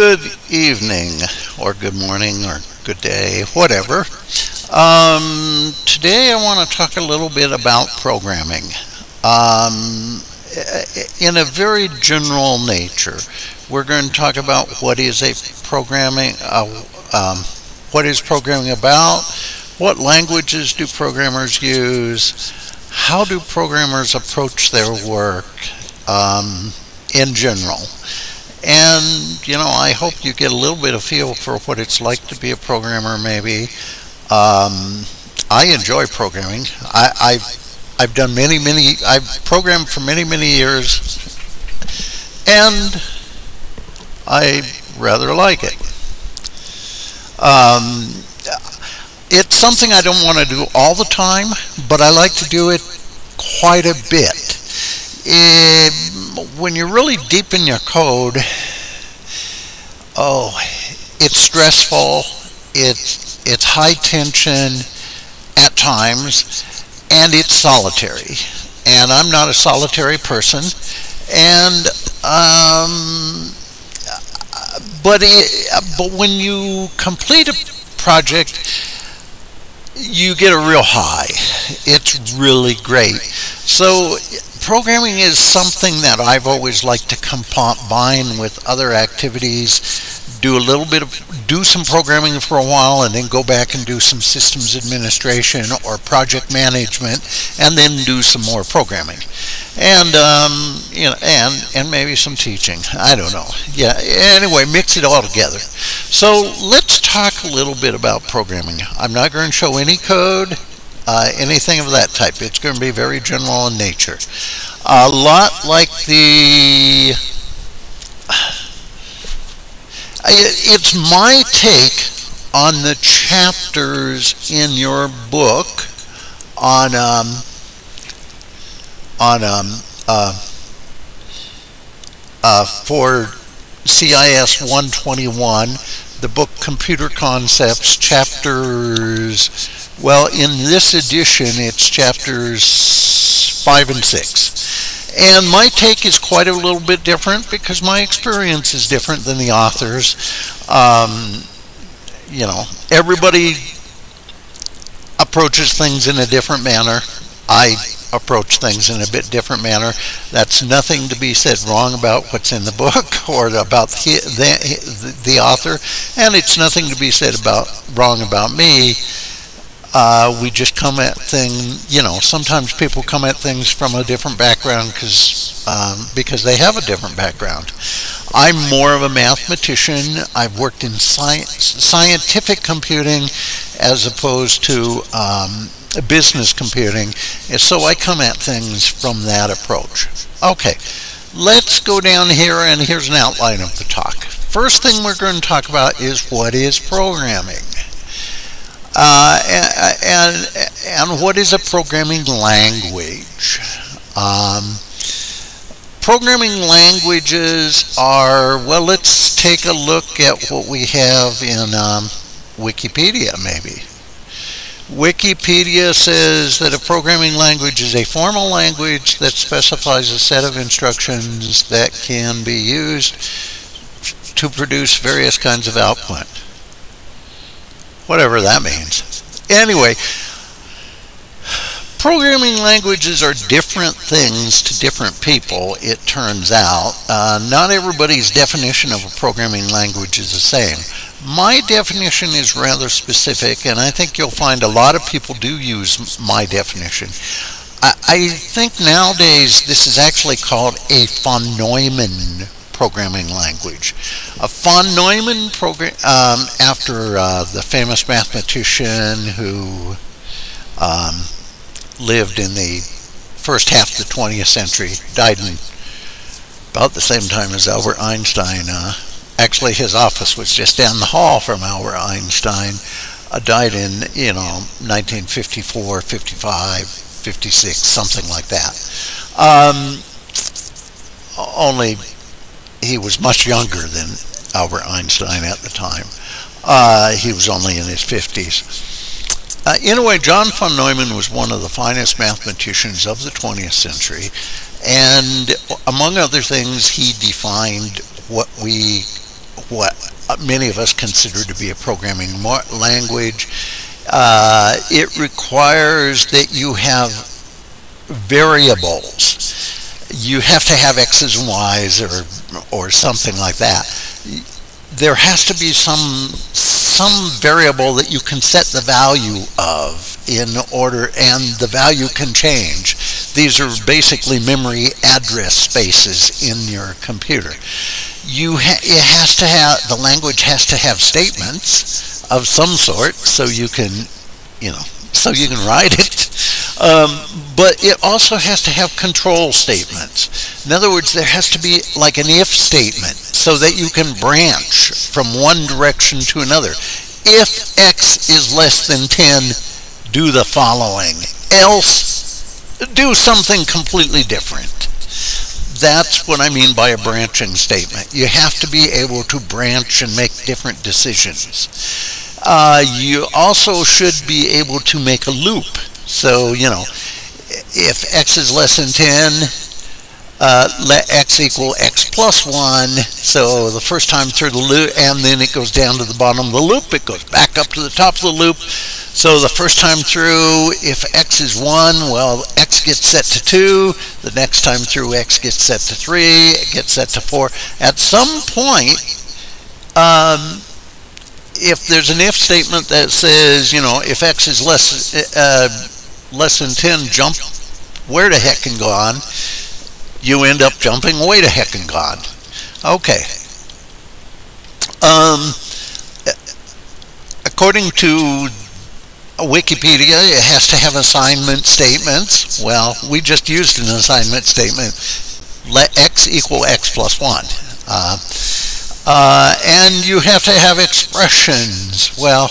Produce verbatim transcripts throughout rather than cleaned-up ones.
Good evening, or good morning, or good day, whatever. Um, today I want to talk a little bit about programming um, in a very general nature. We're going to talk about what is a programming, uh, um, what is programming about, what languages do programmers use, how do programmers approach their work um, in general. And, you know, I hope you get a little bit of feel for what it's like to be a programmer, maybe. Um, I enjoy programming. I, I've, I've done many, many, I've programmed for many, many years, and I rather like it. Um, it's something I don't want to do all the time, but I like to do it quite a bit. It, when you're really deep in your code, oh, it's stressful, it's, it's high tension at times, and it's solitary. And I'm not a solitary person, and um, but, it, but when you complete a project, you get a real high. It's really great. So programming is something that I've always liked to combine with other activities, do a little bit of, do some programming for a while, and then go back and do some systems administration or project management, and then do some more programming, and um, you know, and and maybe some teaching. I don't know. Yeah. Anyway, mix it all together. So let's talk a little bit about programming. I'm not going to show any code. Uh, anything of that type. It's going to be very general in nature. A lot like the... It, it's my take on the chapters in your book on um, on um, uh, uh, for C I S one twenty-one, the book Computer Concepts, chapters... Well, in this edition, it's chapters five and six. And my take is quite a little bit different because my experience is different than the author's. Um, you know, everybody approaches things in a different manner. I approach things in a bit different manner. That's nothing to be said wrong about what's in the book or about the, the, the author. And it's nothing to be said about wrong about me. Uh, we just come at things, you know, sometimes people come at things from a different background because um, because they have a different background. I'm more of a mathematician. I've worked in science, scientific computing as opposed to um, business computing, so I come at things from that approach. Okay, let's go down here, and here's an outline of the talk. First thing we're going to talk about is what is programming. Uh, and, and and what is a programming language? Um, programming languages are, well, let's take a look at what we have in um, Wikipedia, maybe. Wikipedia says that a programming language is a formal language that specifies a set of instructions that can be used to produce various kinds of output. Whatever that means. Anyway, programming languages are different things to different people, it turns out. Uh, not everybody's definition of a programming language is the same. My definition is rather specific, and I think you'll find a lot of people do use my definition. I, I think nowadays this is actually called a von Neumann programming language. A von Neumann program, um, after uh, the famous mathematician who um, lived in the first half of the twentieth century, died in about the same time as Albert Einstein. Uh, actually, his office was just down the hall from Albert Einstein. Uh, died in, you know, nineteen fifty-four, fifty-five, fifty-six, something like that. Um, only. He was much younger than Albert Einstein at the time. Uh, he was only in his fifties. Uh, anyway, John von Neumann was one of the finest mathematicians of the twentieth century, and among other things, he defined what we what many of us consider to be a programming language. Uh, it requires that you have variables. You have to have X's and Y's or or something like that. There has to be some some variable that you can set the value of in order, and the value can change. These are basically memory address spaces in your computer. You ha it has to have the language has to have statements of some sort, so you can, you know, so you can write it. Um, but it also has to have control statements. In other words, there has to be like an if statement so that you can branch from one direction to another. If X is less than ten, do the following. Else, do something completely different. That's what I mean by a branching statement. You have to be able to branch and make different decisions. Uh, you also should be able to make a loop. So, you know, if X is less than ten, uh, let X equal X plus one. So the first time through the loop, and then it goes down to the bottom of the loop. It goes back up to the top of the loop. So the first time through, if X is one, well, X gets set to two. The next time through, X gets set to three. It gets set to four. At some point, um, if there's an if statement that says, you know, if X is less... Uh, less than ten, jump where the heck and gone, you end up jumping way to heck and gone. Okay. Um, according to Wikipedia, it has to have assignment statements. Well, we just used an assignment statement. Let X equal X plus one. Uh, uh, and you have to have expressions. Well,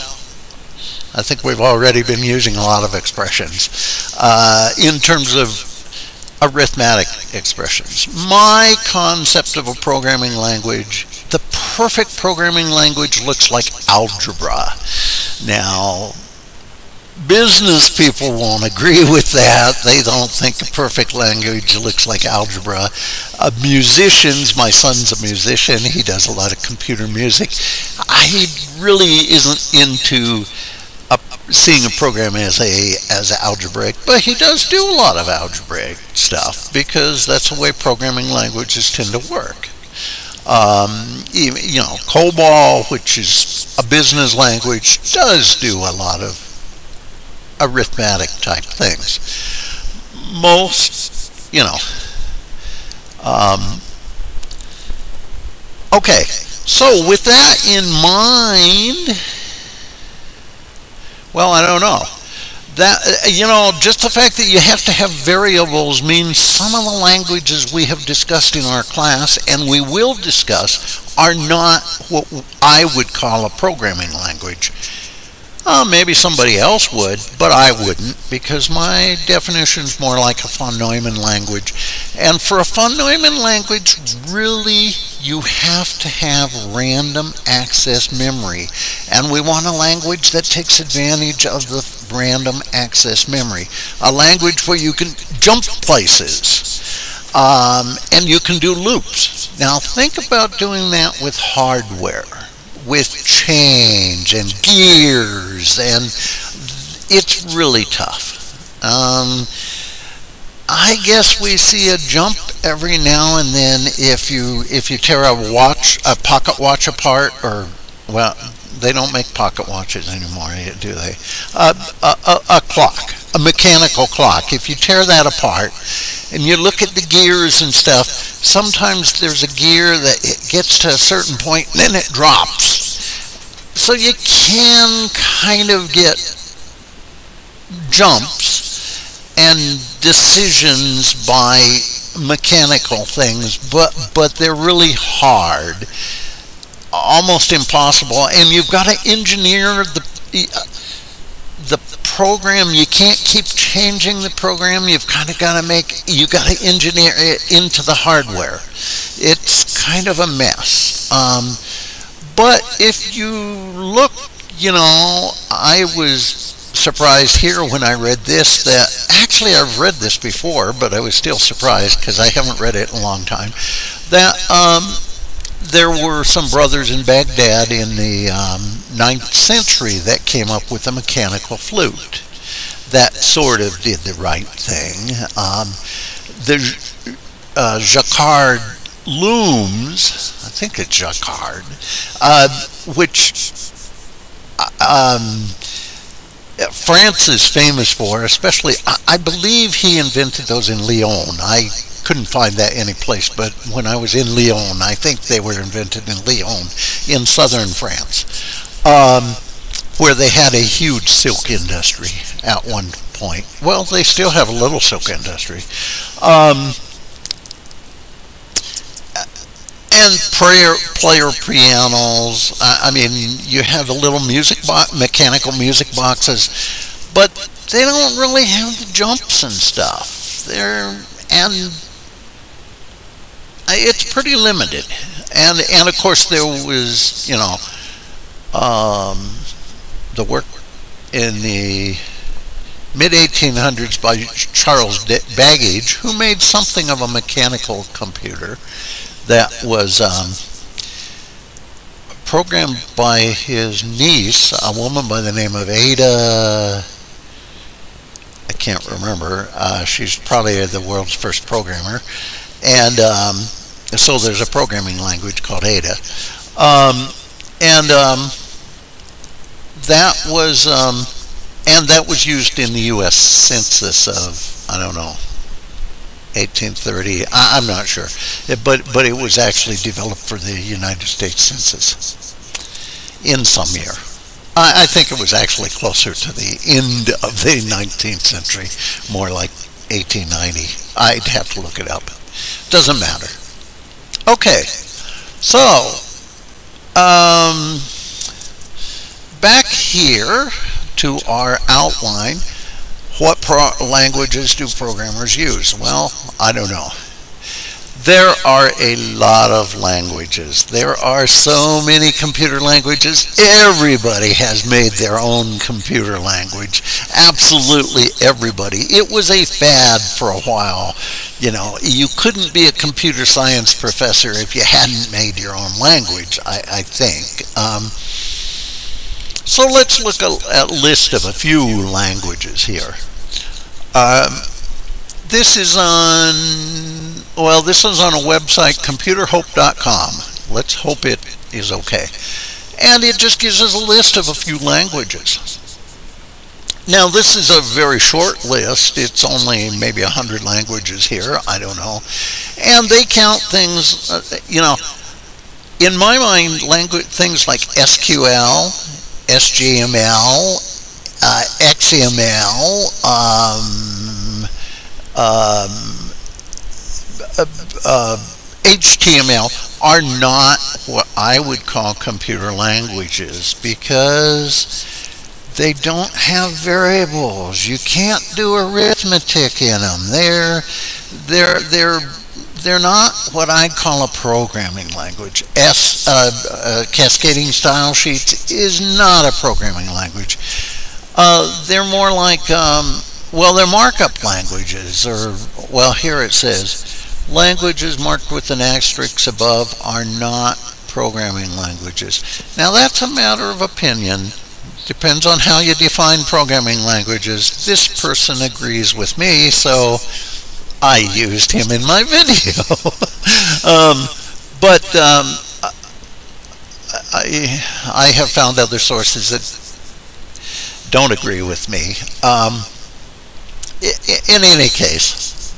I think we've already been using a lot of expressions uh, in terms of arithmetic expressions. My concept of a programming language, the perfect programming language looks like algebra. Now, business people won't agree with that. They don't think the perfect language looks like algebra. Uh, musicians, my son's a musician. He does a lot of computer music. He really isn't into seeing a program as a as algebraic, but he does do a lot of algebraic stuff because that's the way programming languages tend to work. Um, you know, COBOL, which is a business language, does do a lot of arithmetic type things. Most, you know. Um, okay, so with that in mind. Well, I don't know. That, you know, just the fact that you have to have variables means some of the languages we have discussed in our class, and we will discuss, are not what I would call a programming language. Uh, maybe somebody else would, but I wouldn't, because my definition is more like a von Neumann language. And for a von Neumann language, really, you have to have random access memory. And we want a language that takes advantage of the random access memory. A language where you can jump places, um, and you can do loops. Now, think about doing that with hardware, with change and gears, and it's really tough. Um, I guess we see a jump every now and then if you if you tear a watch, a pocket watch apart, or well, they don't make pocket watches anymore, do they? Uh, a, a, a clock, a mechanical clock. If you tear that apart and you look at the gears and stuff, sometimes there's a gear that it gets to a certain point and then it drops. So you can kind of get jumps and decisions by mechanical things, but, but they're really hard, almost impossible, and you've got to engineer the the program. You can't keep changing the program. You've kind of got to make, you got to engineer it into the hardware. It's kind of a mess. Um, but if you look, you know, I was surprised here when I read this, that actually I've read this before, but I was still surprised because I haven't read it in a long time, that um, there were some brothers in Baghdad in the um, ninth century that came up with a mechanical flute. That sort of did the right thing. Um, the uh, Jacquard looms, I think it's Jacquard, uh, which um, France is famous for, especially, I, I believe he invented those in Lyon. I couldn't find that any place, but when I was in Lyon, I think they were invented in Lyon, in southern France, um, where they had a huge silk industry at one point. Well, they still have a little silk industry. Um, and prayer, player pianos, I, I mean, you have a little music box, mechanical music boxes, but they don't really have the jumps and stuff. They're, and it's pretty limited. And, and of course, there was, you know, um, the work in the mid eighteen hundreds by Charles Babbage, who made something of a mechanical computer that was um, programmed by his niece, a woman by the name of Ada. I can't remember. Uh, she's probably the world's first programmer. And um, so there's a programming language called Ada. Um, and um, that was, um, and that was used in the U S Census of, I don't know, eighteen thirty, I, I'm not sure. It, but, but it was actually developed for the United States Census in some year. I think it was actually closer to the end of the nineteenth century, more like eighteen ninety. I'd have to look it up. Doesn't matter. Okay, so um, back here to our outline, what pro languages do programmers use? Well, I don't know. There are a lot of languages. There are so many computer languages. Everybody has made their own computer language. Absolutely everybody. It was a fad for a while. You know, you couldn't be a computer science professor if you hadn't made your own language, I, I think. Um, so let's look at a list of a few languages here. Um, This is on, well, this is on a website, computer hope dot com. Let's hope it is okay. And it just gives us a list of a few languages. Now, this is a very short list. It's only maybe one hundred languages here. I don't know. And they count things, uh, you know, in my mind, language things like S Q L, S G M L, uh, X M L, um, Um, uh, uh, H T M L are not what I would call computer languages because they don't have variables. You can't do arithmetic in them. They're they're they're they're not what I call a programming language. S uh, uh, cascading style sheets is not a programming language. Uh, they're more like um, well, they're markup languages, or, well, here it says, languages marked with an asterisk above are not programming languages. Now, that's a matter of opinion. Depends on how you define programming languages. This person agrees with me, so I used him in my video. um, but um, I, I have found other sources that don't agree with me. Um, In any case,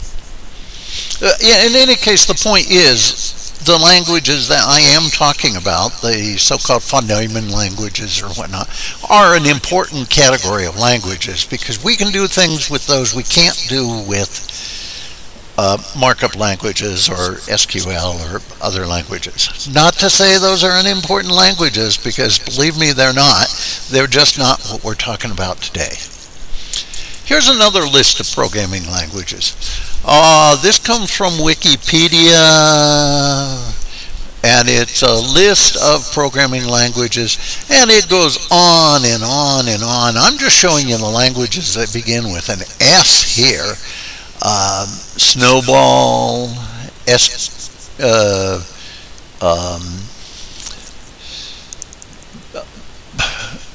in any case, the point is the languages that I am talking about, the so-called phonemic languages or whatnot, are an important category of languages because we can do things with those we can't do with uh, markup languages or S Q L or other languages. Not to say those are unimportant languages because, believe me, they're not. They're just not what we're talking about today. Here's another list of programming languages. Uh, this comes from Wikipedia, and it's a list of programming languages, and it goes on and on and on. I'm just showing you the languages that begin with an S here. Um, Snowball, S, uh, um,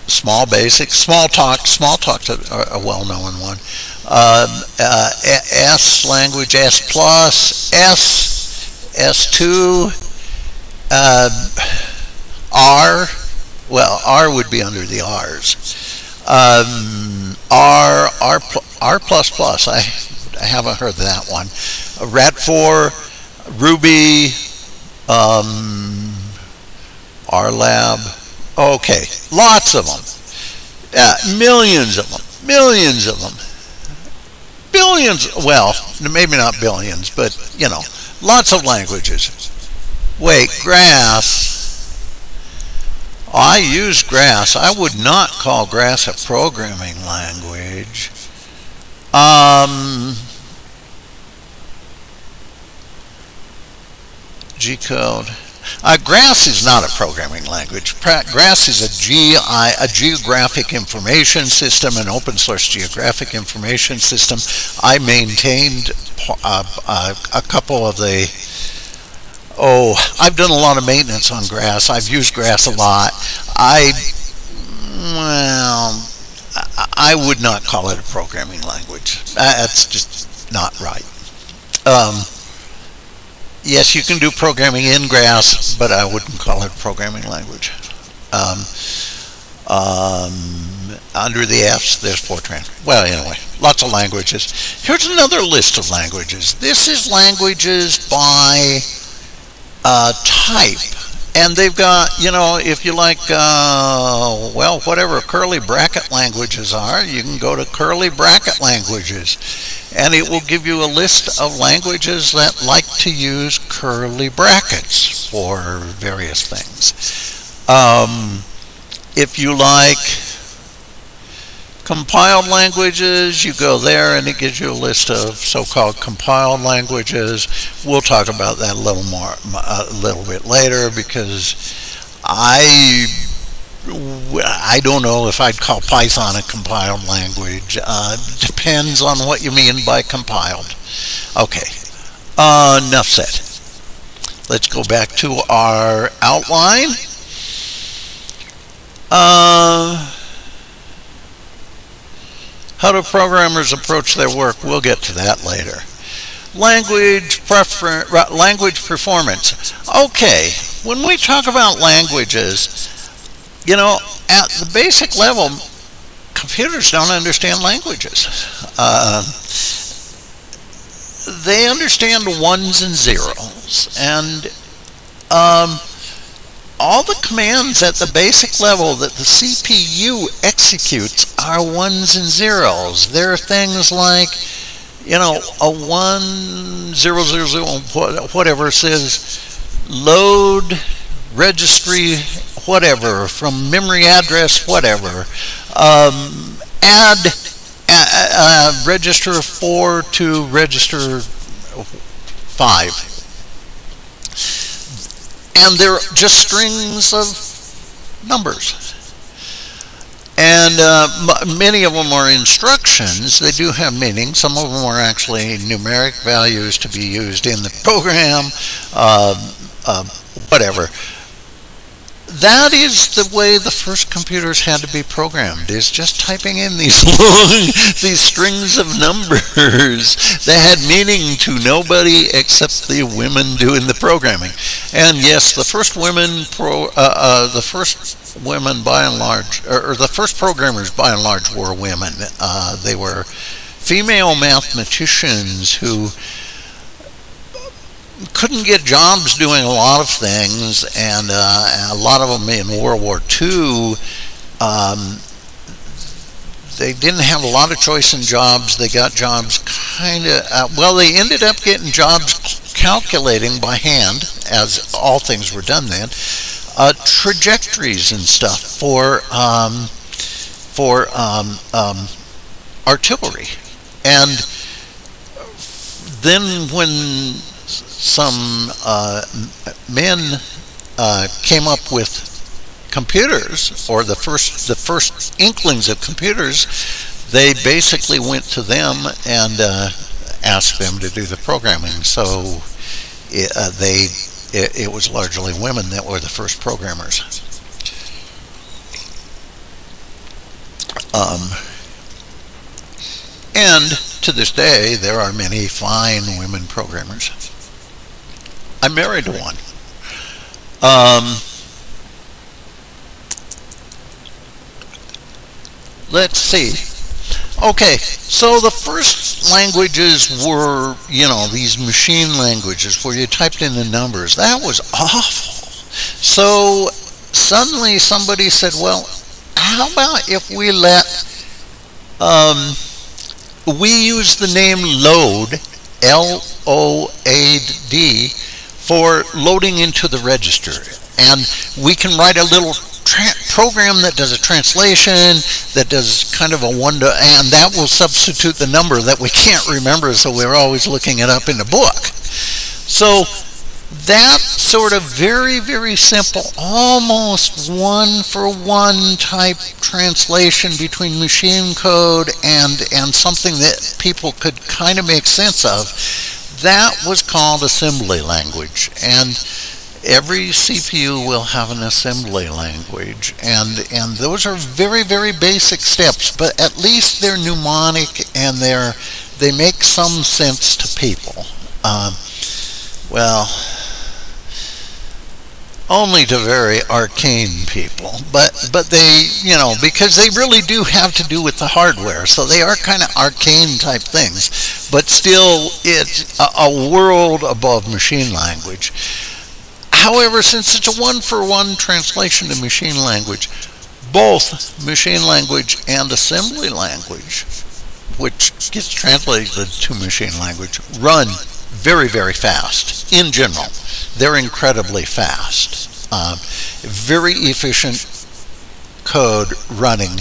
small basics, small talk, small talk's a, a well-known one. Um, uh, S language, S plus, S, S two, uh, R, well, R would be under the R's. Um, R, R, R plus plus, I, I haven't heard that one. RAT four, Ruby, um, RLab. Okay, lots of them, yeah, millions of them, millions of them, billions, well, maybe not billions, but, you know, lots of languages. Wait, GRASS, I use GRASS. I would not call GRASS a programming language. Um, G-code. Uh, GRASS is not a programming language. Pra GRASS is a G I, a geographic information system, an open source geographic information system. I maintained uh, uh, a couple of the. Oh, I've done a lot of maintenance on GRASS. I've used GRASS a lot. I well, I would not call it a programming language. That's just not right. Um, Yes, you can do programming in GRASS, but I wouldn't call it a programming language. Um, um, under the F's, there's Fortran. Well, anyway, lots of languages. Here's another list of languages. This is languages by uh, type. And they've got, you know, if you like, uh, well, whatever curly bracket languages are, you can go to curly bracket languages. And it will give you a list of languages that like to use curly brackets for various things. Um, if you like compiled languages, you go there and it gives you a list of so-called compiled languages. We'll talk about that a little more, a little bit later, because I I don't know if I'd call Python a compiled language. Uh, depends on what you mean by compiled. Okay, uh, enough said. Let's go back to our outline. Uh, how do programmers approach their work? We'll get to that later. Language prefer- language performance. Okay, when we talk about languages, you know, at the basic level, computers don't understand languages. Uh, they understand ones and zeros. And um, all the commands at the basic level that the C P U executes are ones and zeros. There are things like, you know, a one, zero, zero, zero, whatever says load registry, whatever, from memory address, whatever, um, add uh, uh, register four to register five. And they're just strings of numbers. And uh, many of them are instructions. They do have meaning. Some of them are actually numeric values to be used in the program, uh, uh, whatever. That is the way the first computers had to be programmed, is just typing in these long, these strings of numbers that had meaning to nobody except the women doing the programming. And yes, the first women, pro, uh, uh, the first women by and large, or, or the first programmers by and large were women. Uh, they were female mathematicians who couldn't get jobs doing a lot of things, and uh, a lot of them in World War Two, um, they didn't have a lot of choice in jobs. They got jobs kind of, uh, well, they ended up getting jobs calculating by hand, as all things were done then, uh, trajectories and stuff for, um, for um, um, artillery. And then when some uh, men uh, came up with computers, or the first the first inklings of computers, they basically went to them and uh, asked them to do the programming. So it, uh, they it, it was largely women that were the first programmers. Um, and to this day, there are many fine women programmers. I'm married to one. Um, let's see. Okay, so the first languages were, you know, these machine languages where you typed in the numbers. That was awful. So suddenly somebody said, well, how about if we let, um, we use the name load, L O A D, for loading into the register. And we can write a little program that does a translation, that does kind of a one to, and that will substitute the number that we can't remember, so we're always looking it up in the book. So that sort of very, very simple, almost one for one type translation between machine code and, and something that people could kind of make sense of, that was called assembly language. And every C P U will have an assembly language, and and those are very, very basic steps, but at least they're mnemonic and they're they make some sense to people. Um, well, only to very arcane people, but but they, you know, because they really do have to do with the hardware, so they are kind of arcane type things, but still it's a, a world above machine language. However, since it's a one-for-one translation to machine language, both machine language and assembly language, which gets translated to machine language, run very, very fast. In general, they're incredibly fast. Uh, very efficient code running,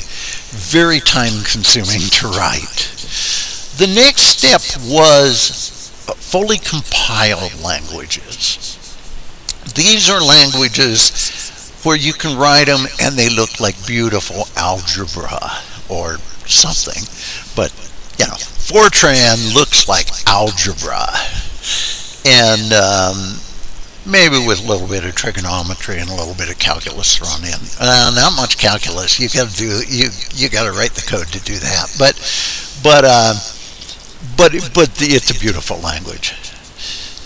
very time-consuming to write. The next step was fully compiled languages. These are languages where you can write them and they look like beautiful algebra or something. But, you know, Fortran looks like algebra. And um, maybe with a little bit of trigonometry and a little bit of calculus thrown in. Uh, not much calculus. You got to do you you got to write the code to do that. But but uh, but but the, it's a beautiful language.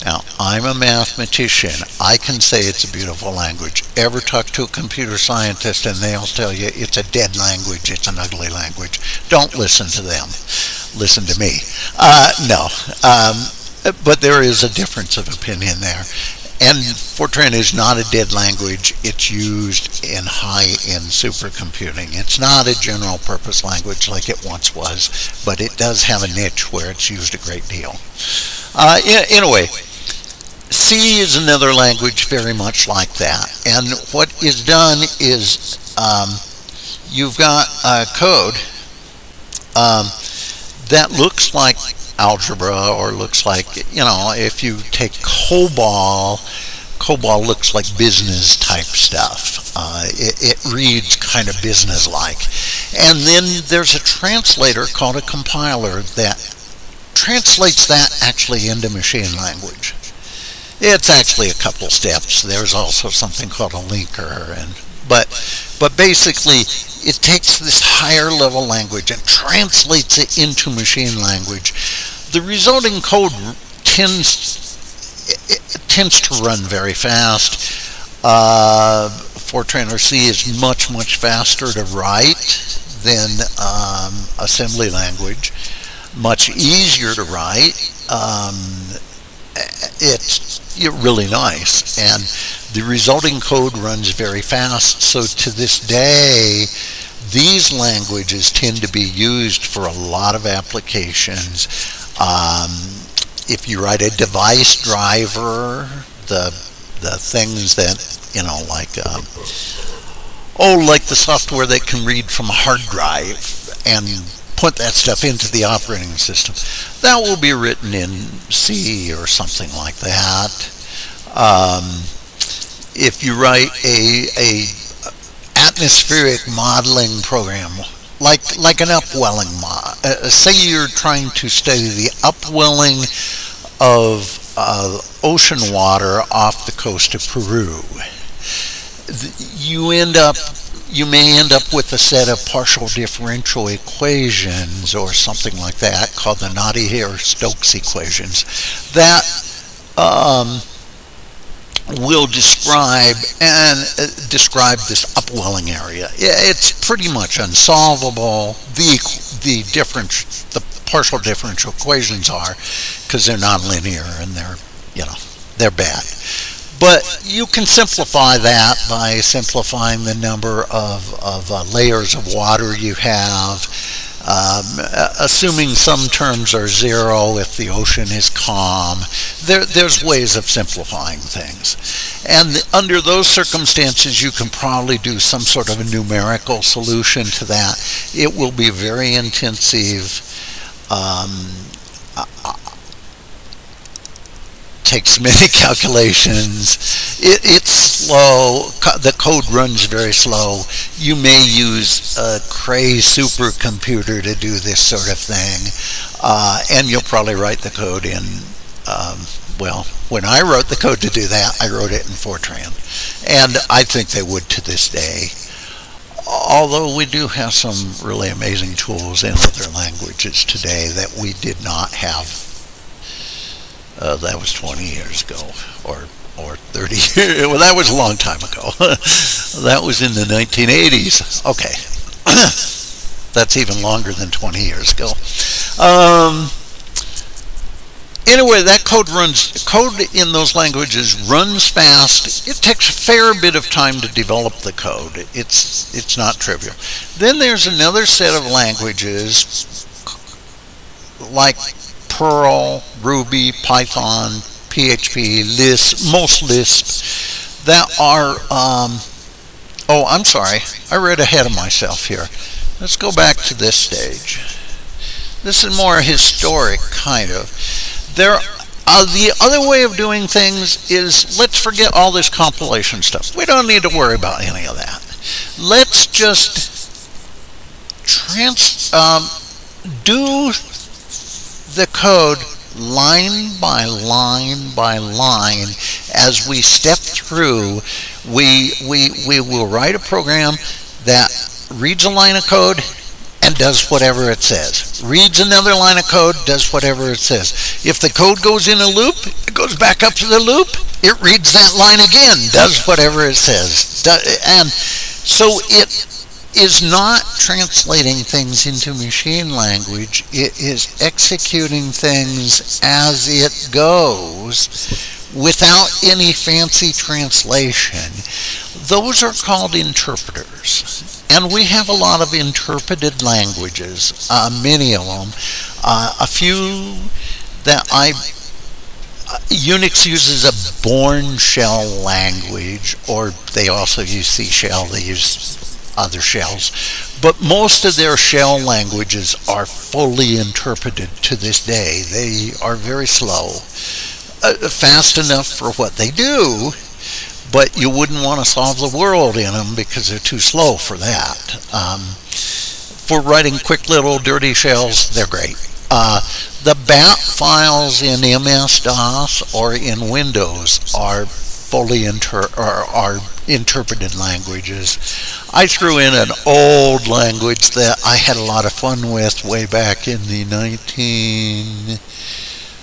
Now, I'm a mathematician. I can say it's a beautiful language. Ever talk to a computer scientist and they'll tell you it's a dead language, it's an ugly language. Don't listen to them. Listen to me. Uh, no. Um, but there is a difference of opinion there. And Fortran is not a dead language. It's used in high-end supercomputing. It's not a general-purpose language like it once was, but it does have a niche where it's used a great deal. Uh, in, in a way, C is another language very much like that, and what is done is um, you've got a code um, that looks like algebra or looks like, you know, if you take COBOL, COBOL looks like business type stuff. Uh, it, it reads kind of business-like. And then there's a translator called a compiler that translates that actually into machine language. It's actually a couple steps. There's also something called a linker, and but but basically it takes this higher level language and translates it into machine language. The resulting code tends it, it tends to run very fast. Uh, Fortran or C is much much faster to write than um, assembly language. Much easier to write. Um, it's really nice, and the resulting code runs very fast. So to this day, these languages tend to be used for a lot of applications. Um, if you write a device driver, the the things that, you know, like um, oh, like the software that can read from a hard drive and put that stuff into the operating system. That will be written in C or something like that. Um, if you write a, a atmospheric modeling program, like like an upwelling mod, uh, say you're trying to study the upwelling of of ocean water off the coast of Peru. You end up, you may end up with a set of partial differential equations or something like that called the Navier-Stokes equations that um, will describe and uh, describe this upwelling area. It's pretty much unsolvable. The the difference, the partial differential equations are, because they're nonlinear and they're, you know, they're bad. But you can simplify that by simplifying the number of, of uh, layers of water you have, um, assuming some terms are zero if the ocean is calm. There, there's ways of simplifying things. And the, under those circumstances, you can probably do some sort of a numerical solution to that. It will be very intensive. Um, uh, takes many calculations. It, it's slow. Co the code runs very slow. You may use a Cray supercomputer to do this sort of thing, uh, and you'll probably write the code in. Um, well, when I wrote the code to do that, I wrote it in Fortran, and I think they would to this day. Although we do have some really amazing tools in other languages today that we did not have. Uh, that was twenty years ago, or or thirty years. Well, that was a long time ago. That was in the nineteen eighties. Okay, that's even longer than twenty years ago. Um, anyway, that code runs. Code in those languages runs fast. It takes a fair bit of time to develop the code. It's it's not trivial. Then there's another set of languages like Perl, Ruby, Python, P H P, Lisp, most Lisp, that are, um, oh, I'm sorry, I read ahead of myself here. Let's go back to this stage. This is more historic, kind of. There, uh, the other way of doing things is, let's forget all this compilation stuff. We don't need to worry about any of that. Let's just trans, um, do the code line by line by line. As we step through, we, we, we will write a program that reads a line of code and does whatever it says. Reads another line of code, does whatever it says. If the code goes in a loop, it goes back up to the loop, it reads that line again, does whatever it says. And so it is not translating things into machine language. It is executing things as it goes without any fancy translation. Those are called interpreters. And we have a lot of interpreted languages, uh, many of them. Uh, a few that I... Uh, Unix uses a Born shell language, or they also use C shell. They use other shells, but most of their shell languages are fully interpreted to this day. They are very slow, uh, fast enough for what they do, but you wouldn't want to solve the world in them because they're too slow for that. Um, for writing quick little dirty shells, they're great. Uh, the B A T files in M S DOS or in Windows are fully inter or are interpreted languages. I threw in an old language that I had a lot of fun with way back in the nineteen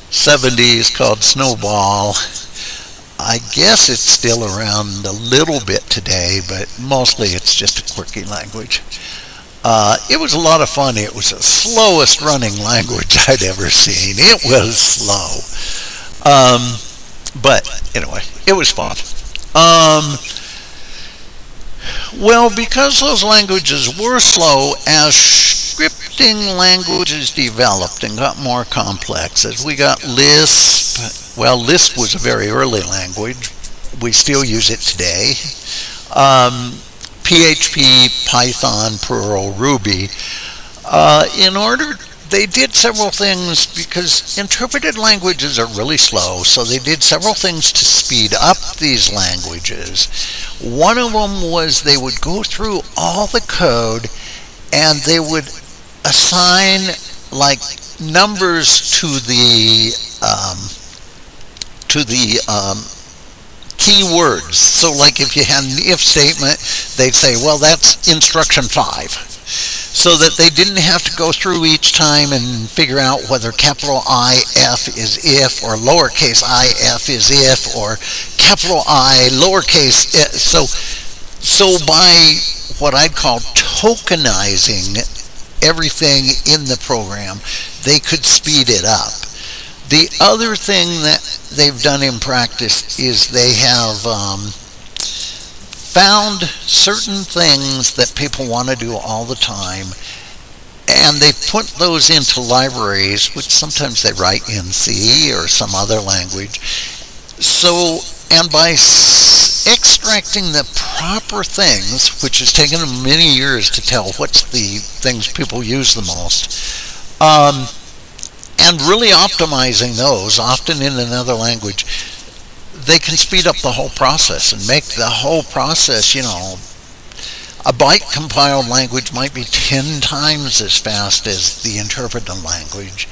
seventies called Snowball. I guess it's still around a little bit today, but mostly it's just a quirky language. Uh, it was a lot of fun. It was the slowest running language I'd ever seen. It was slow. Um, But anyway, it was fun. Um, well, because those languages were slow, as scripting languages developed and got more complex, as we got Lisp, well, Lisp was a very early language. We still use it today. Um, P H P, Python, Perl, Ruby. Uh, in order They did several things because interpreted languages are really slow, so they did several things to speed up these languages. One of them was they would go through all the code and they would assign like numbers to the um, to the um, keywords. So like if you had an if statement, they'd say, well, that's instruction five. So that they didn't have to go through each time and figure out whether capital I F is if, or lowercase I F is if, or capital I, lowercase I. So, so by what I'd call tokenizing everything in the program, they could speed it up. The other thing that they've done in practice is they have um, found certain things that people want to do all the time, and they put those into libraries, which sometimes they write in C or some other language. So, and by extracting the proper things, which has taken them many years to tell what's the things people use the most, um, and really optimizing those, often in another language, they can speed up the whole process and make the whole process, you know, a byte compiled language might be ten times as fast as the interpreted language,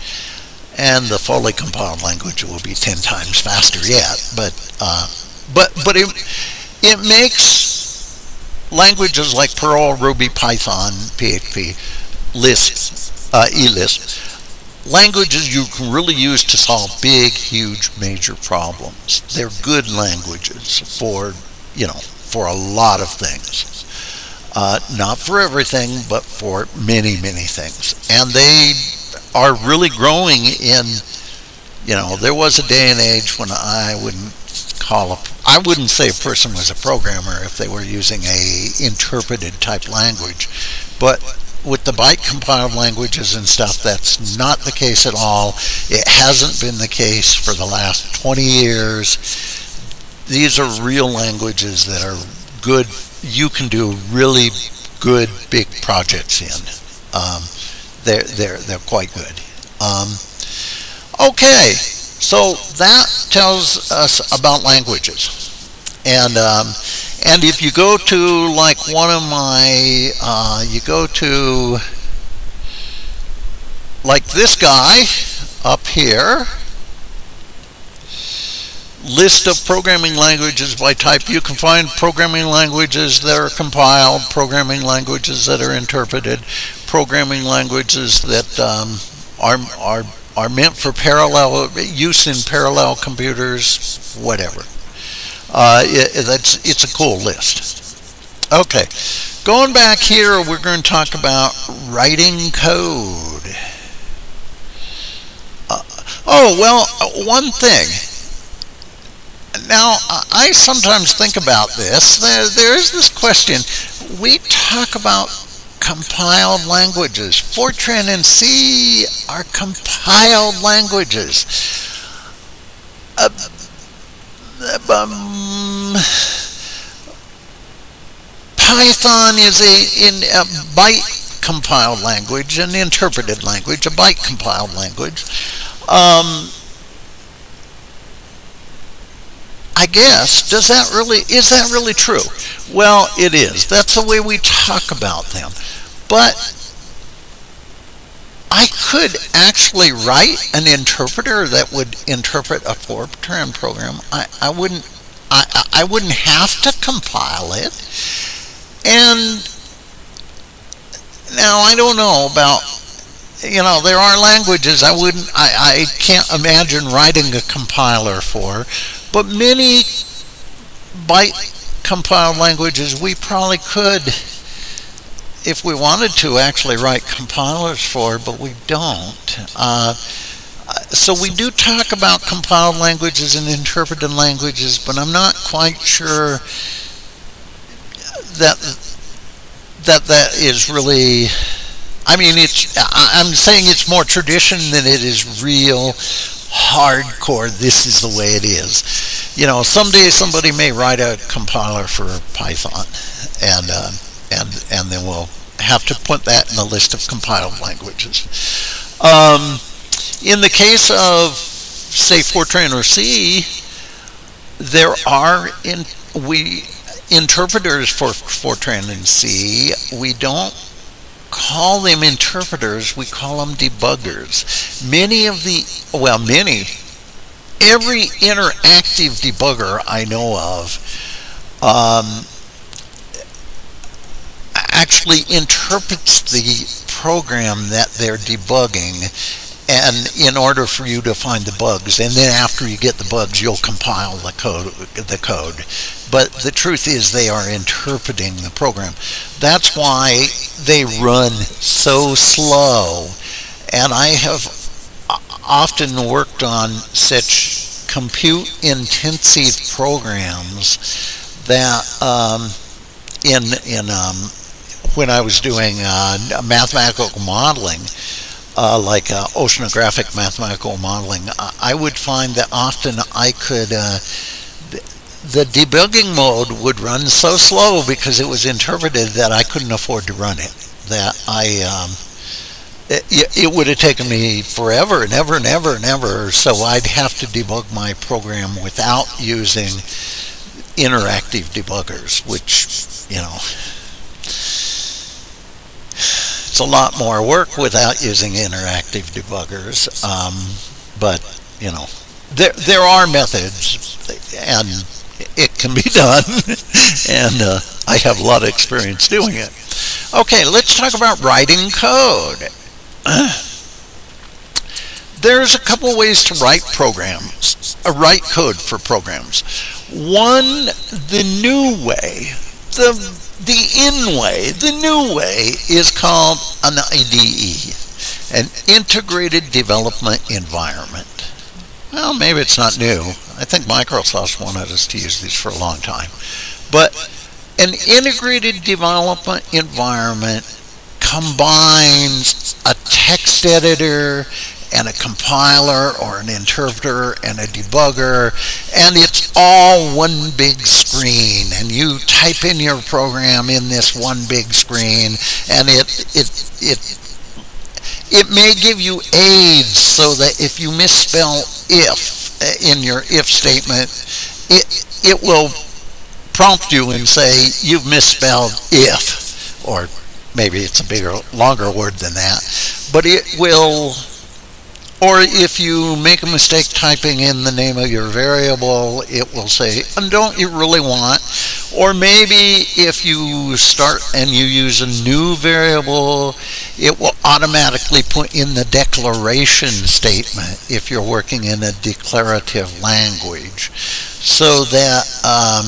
and the fully compiled language will be ten times faster yet. But uh, but but it it makes languages like Perl, Ruby, Python, P H P, Lisp, uh, eLisp, languages you can really use to solve big, huge, major problems. They're good languages for, you know, for a lot of things. Uh, not for everything, but for many, many things. And they are really growing in, you know, there was a day and age when I wouldn't call a, I wouldn't say a person was a programmer if they were using a interpreted type language, but with the byte compiled languages and stuff, that's not the case at all. It hasn't been the case for the last twenty years. These are real languages that are good. You can do really good big projects in. Um, they're, they're, they're quite good. Um, okay, so that tells us about languages. And um, and if you go to like one of my, uh, you go to like this guy up here, list of programming languages by type, you can find programming languages that are compiled, programming languages that are interpreted, programming languages that um, are are are meant for parallel use in parallel computers, whatever. Uh, it, that's, it's a cool list. Okay, going back here, we're going to talk about writing code. Uh, oh, well, one thing. Now, I sometimes think about this. There, there is this question. We talk about compiled languages. Fortran and C are compiled languages. Uh, Um, Python is a, in a byte compiled language, an interpreted language, a byte compiled language. Um, I guess, does that really, is that really true? Well, it is. That's the way we talk about them. But I could actually write an interpreter that would interpret a Fortran program. I, I wouldn't I, I wouldn't have to compile it. And now I don't know about, you know, there are languages I wouldn't I, I can't imagine writing a compiler for, but many byte compiled languages we probably could, if we wanted to, actually write compilers for, but we don't. Uh, so we do talk about compiled languages and interpreted languages, but I'm not quite sure that that that is really, I mean, it's, I'm saying it's more tradition than it is real hardcore, this is the way it is. You know, someday somebody may write a compiler for Python, and uh, And, and then we'll have to put that in the list of compiled languages. Um, in the case of, say, Fortran or C, there are in, we interpreters for Fortran and C. We don't call them interpreters, we call them debuggers. Many of the, well, many every interactive debugger I know of um, actually interprets the program that they're debugging, and in order for you to find the bugs, and then after you get the bugs, you'll compile the code. The code, but the truth is they are interpreting the program. That's why they run so slow. And I have often worked on such compute-intensive programs that um, in in um, when I was doing uh, mathematical modeling. Uh, like uh, oceanographic mathematical modeling, I would find that often I could, uh, the debugging mode would run so slow because it was interpreted that I couldn't afford to run it. That I, um, it, it would have taken me forever and ever and ever and ever, so I'd have to debug my program without using interactive debuggers, which, you know, it's a lot more work without using interactive debuggers, um, but you know, there there are methods, and it can be done, and uh, I have a lot of experience doing it. Okay, let's talk about writing code. There's a couple ways to write programs, uh, write code for programs. One, the new way, the The in way, the new way, is called an I D E, an Integrated Development Environment. Well, maybe it's not new. I think Microsoft wanted us to use these for a long time. But an Integrated Development Environment combines a text editor and a compiler or an interpreter and a debugger, and it's all one big screen, and you type in your program in this one big screen, and it it it it may give you aids so that if you misspell if in your if statement, it it will prompt you and say you've misspelled if, or maybe it's a bigger, longer word than that, but it will. Or if you make a mistake typing in the name of your variable, it will say, and don't you really want? Or maybe if you start and you use a new variable, it will automatically put in the declaration statement if you're working in a declarative language. So that um,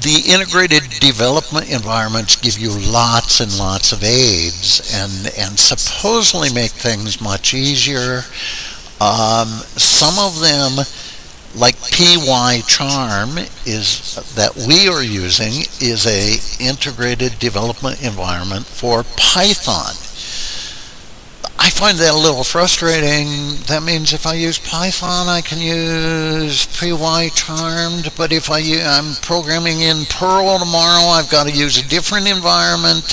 the integrated development environments give you lots and lots of aids, and and supposedly make things much easier. Um, some of them, like PyCharm, is that we are using, is a integrated development environment for Python. I find that a little frustrating. That means if I use Python, I can use PyCharm, but if I use, I'm programming in Perl tomorrow, I've got to use a different environment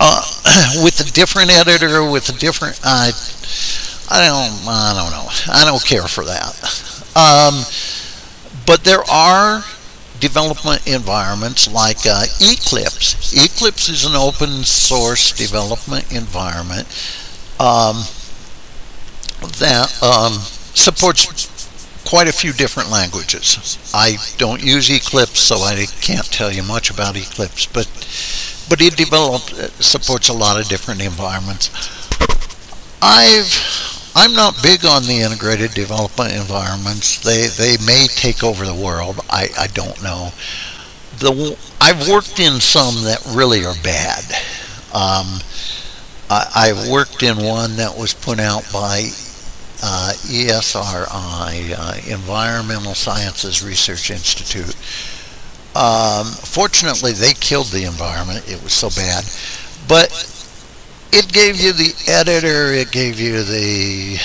uh, with a different editor, with a different. I, I don't, I don't know. I don't care for that. Um, but there are development environments like uh, Eclipse. Eclipse is an open source development environment. Um, that um, supports quite a few different languages. I don't use Eclipse, so I can't tell you much about Eclipse, but but it developed it supports a lot of different environments. I've I'm not big on the integrated development environments. They they may take over the world. I I don't know. The I've worked in some that really are bad. Um, I worked in one that was put out by uh, E S R I, uh, Environmental Sciences Research Institute. Um, fortunately, they killed the environment. It was so bad. But it gave you the editor. It gave you the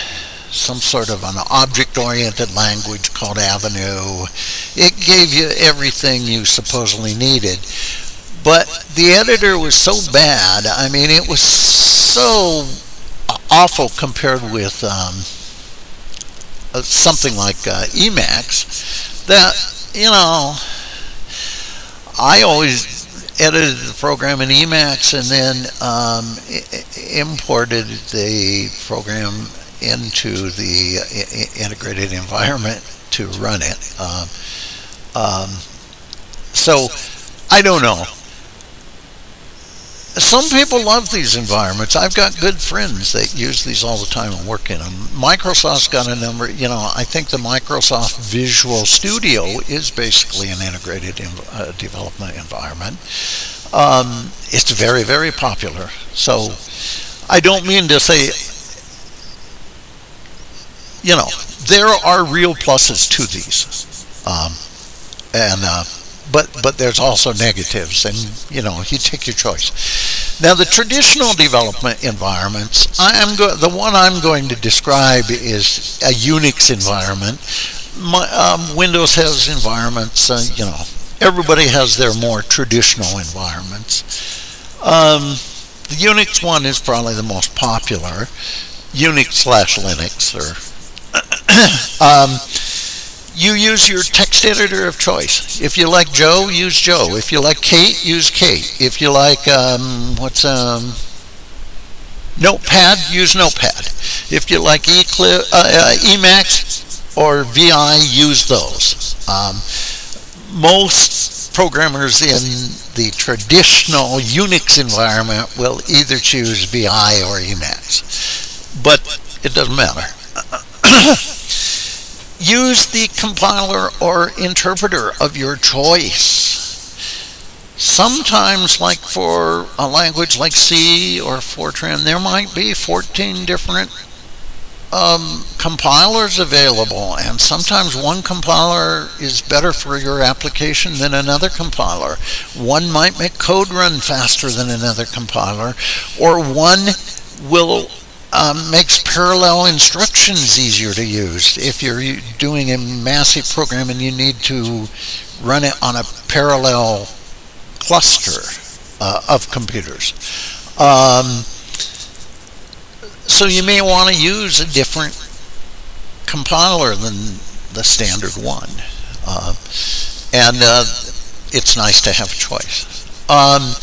some sort of an object-oriented language called Avenue. It gave you everything you supposedly needed. But the editor was so bad. I mean, it was so awful compared with um, something like uh, Emacs that, you know, I always edited the program in Emacs and then um, imported the program into the integrated environment to run it. Um, um, so I don't know. Some people love these environments. I've got good friends that use these all the time and work in them. Microsoft's got a number, you know, I think the Microsoft Visual Studio is basically an integrated in, uh, development environment. Um, it's very, very popular. So I don't mean to say, you know, there are real pluses to these. Um, and... Uh, But, but there's also negatives, and, you know, you take your choice. Now, the traditional development environments, I am go the one I'm going to describe is a Unix environment. My, um, Windows has environments, uh, you know, everybody has their more traditional environments. Um, the Unix one is probably the most popular, Unix slash Linux, or... um, you use your text editor of choice. If you like Joe, use Joe. If you like Kate, use Kate. If you like, um, what's, um, Notepad, use Notepad. If you like Eclipse, uh, uh, Emacs or V I, use those. Um, most programmers in the traditional Unix environment will either choose V I or Emacs. But it doesn't matter. Use the compiler or interpreter of your choice. Sometimes, like for a language like C or Fortran, there might be fourteen different um, compilers available, and sometimes one compiler is better for your application than another compiler. One might make code run faster than another compiler, or one will Um, makes parallel instructions easier to use. If you're doing a massive program and you need to run it on a parallel cluster uh, of computers. Um, so you may want to use a different compiler than the standard one. Uh, and uh, it's nice to have a choice. Um,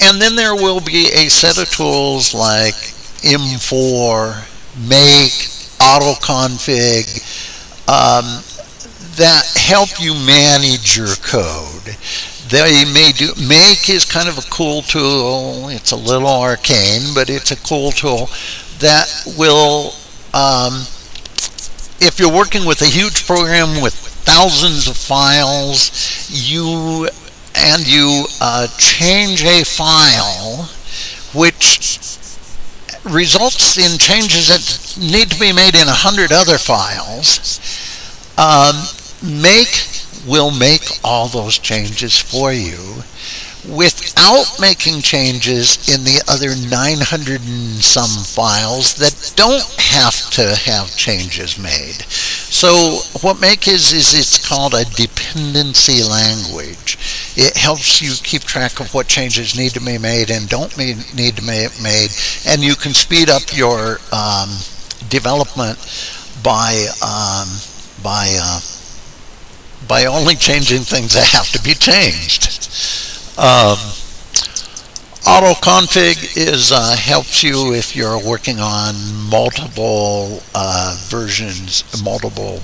and then there will be a set of tools like M four, make, autoconfig, um, that help you manage your code. They may do, make is kind of a cool tool, it's a little arcane, but it's a cool tool that will, um, if you're working with a huge program with thousands of files, you, and you uh, change a file, which results in changes that need to be made in a hundred other files, um, make will make all those changes for you without making changes in the other nine hundred and some files that don't have to have changes made. So what make is, is it's called a dependency language. It helps you keep track of what changes need to be made and don't need to be made, and you can speed up your um, development by um, by uh, by only changing things that have to be changed. Um, autoconfig is uh, helps you if you're working on multiple uh, versions, multiple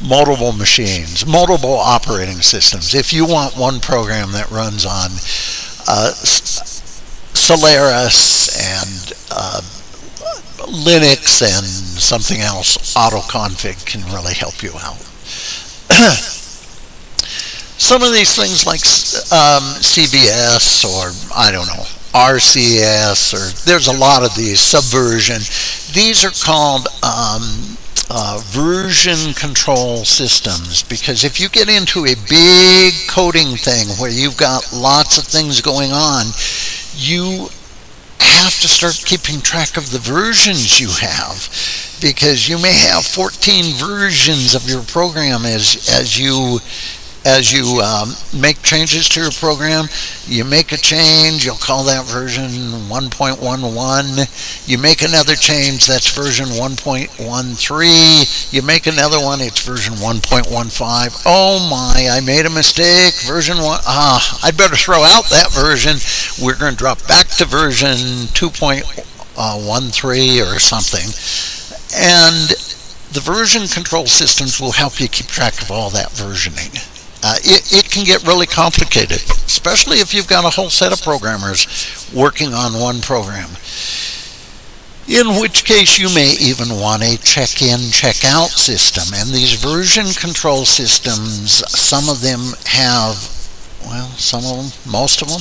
multiple machines, multiple operating systems. If you want one program that runs on uh, Solaris and uh, Linux and something else, autoconfig can really help you out. Some of these things like um, C V S or, I don't know, R C S, or there's a lot of these, Subversion. These are called um, uh, version control systems, because if you get into a big coding thing where you've got lots of things going on, you have to start keeping track of the versions you have, because you may have fourteen versions of your program as, as you as you um, make changes to your program, you make a change, you'll call that version one point eleven, you make another change, that's version one point thirteen, you make another one, it's version one point fifteen, oh my, I made a mistake, version one, ah, I'd better throw out that version, we're going to drop back to version two point thirteen or something, and the version control systems will help you keep track of all that versioning. Uh, it, it can get really complicated, especially if you've got a whole set of programmers working on one program. In which case you may even want a check-in, check-out system. And these version control systems, some of them have, well, some of them, most of them,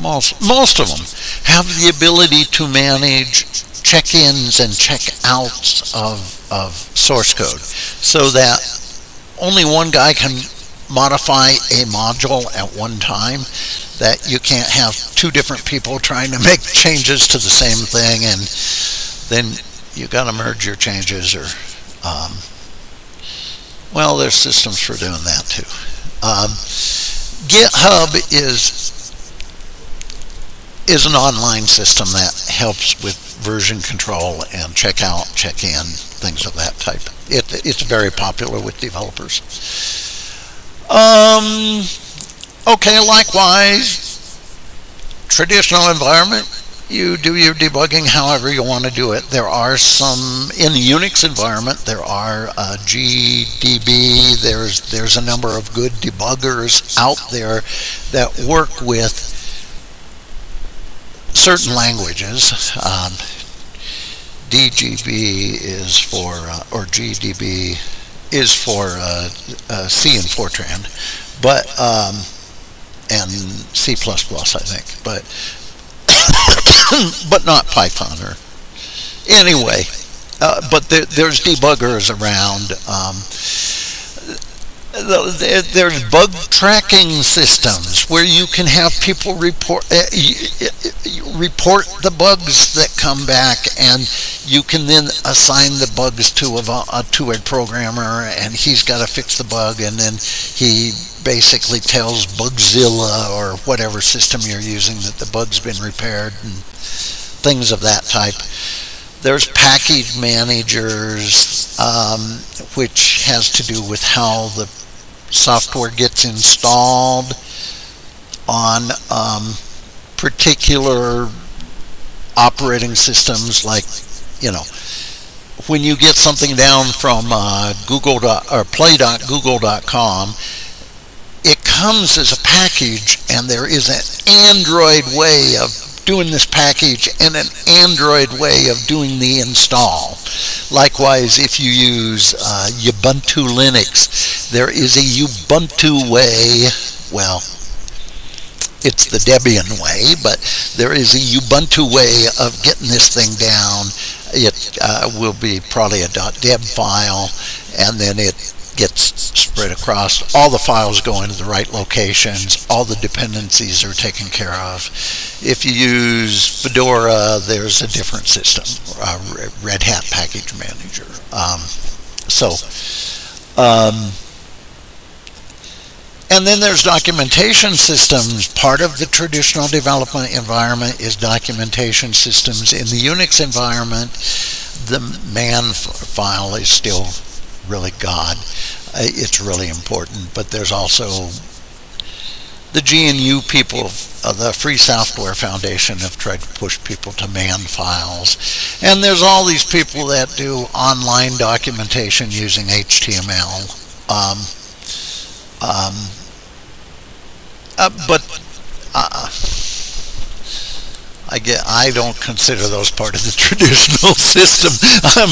most, most of them have the ability to manage check-ins and check-outs of, of source code so that only one guy can modify a module at one time, that you can't have two different people trying to make changes to the same thing and then you got to merge your changes or, um, well, there's systems for doing that too. Um, GitHub is is an online system that helps with version control and check out, check in, things of that type. It, it's very popular with developers. Um, okay, likewise, traditional environment, you do your debugging however you want to do it. There are some, in the Unix environment, there are uh, G D B, there's, there's a number of good debuggers out there that work with certain languages. um, D G B is for, uh, or G D B is for uh, uh, C and Fortran, but, um, and C plus plus I think, but, but not Python or, anyway, uh, but there, there's debuggers around. Um, There's bug tracking systems where you can have people report uh, report the bugs that come back, and you can then assign the bugs to a uh, to a programmer, and he's got to fix the bug, and then he basically tells Bugzilla or whatever system you're using that the bug's been repaired and things of that type. There's package managers, um, which has to do with how the software gets installed on um, particular operating systems, like, you know, when you get something down from uh, Google dot, or play dot google dot com, it comes as a package, and there is an Android way of doing this package and an Android way of doing the install. Likewise, if you use uh, Ubuntu Linux, there is a Ubuntu way, well, it's the Debian way, but there is a Ubuntu way of getting this thing down. It uh, will be probably a .deb file, and then it gets spread across. All the files go into the right locations. All the dependencies are taken care of. If you use Fedora, there's a different system, uh, Red Hat Package Manager. Um, so, um, and then there's documentation systems. Part of the traditional development environment is documentation systems. In the Unix environment, the man file is still really God. It's really important, but there's also the G N U people, uh, the Free Software Foundation have tried to push people to man files, and there's all these people that do online documentation using H T M L. Um, um, uh, but uh, I get, I don't consider those part of the traditional system.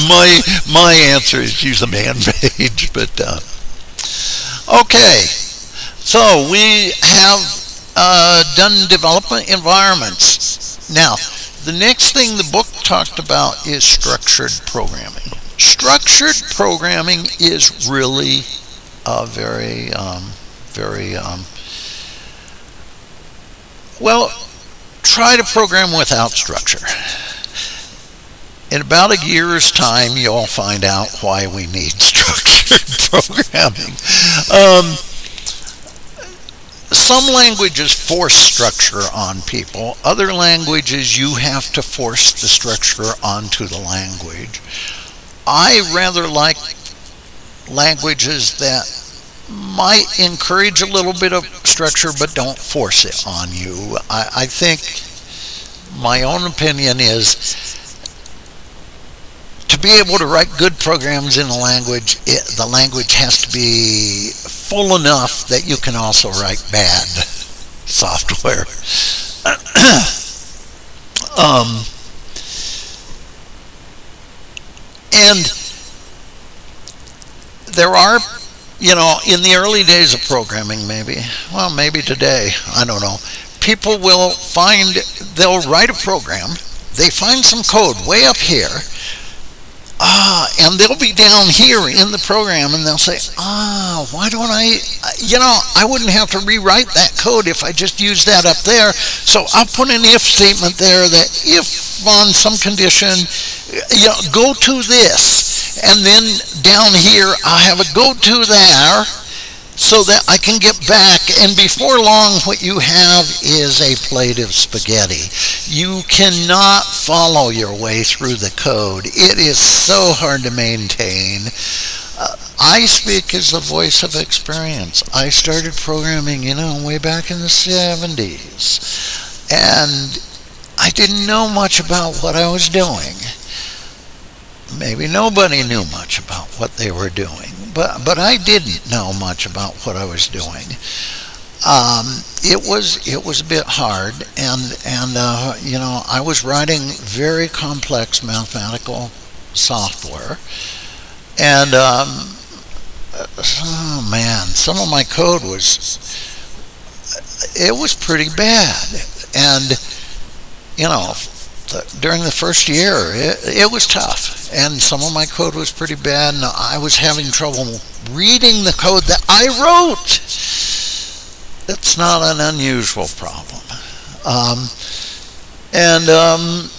my my answer is use a man page. But uh, okay, so we have uh, done development environments. Now, the next thing the book talked about is structured programming. Structured programming is really a very um, very um, well. Try to program without structure. In about a year's time, you'll find out why we need structure. programming. Um, some languages force structure on people. Other languages, you have to force the structure onto the language. I rather like languages that might encourage a little bit of structure but don't force it on you. I, I think my own opinion is to be able to write good programs in a language, it, the language has to be full enough that you can also write bad software. um, and there are, you know, in the early days of programming, maybe, well, maybe today, I don't know, people will find, they'll write a program, they find some code way up here, ah, and they'll be down here in the program, and they'll say, ah, why don't I, you know, I wouldn't have to rewrite that code if I just used that up there, so I'll put an if statement there that if on some condition, you know, go to this, and then down here I have a go to there, so that I can get back, and before long what you have is a plate of spaghetti. You cannot follow your way through the code. It is so hard to maintain. Uh, I speak as the voice of experience. I started programming, you know, way back in the seventies, and I didn't know much about what I was doing. Maybe nobody knew much about what they were doing, but but I didn't know much about what I was doing. Um, it was it was a bit hard, and and uh, you know, I was writing very complex mathematical software, and um, oh man, some of my code was it was pretty bad, and you know. During the first year, it, it was tough, and some of my code was pretty bad, and I was having trouble reading the code that I wrote. That's not an unusual problem. Um, and um,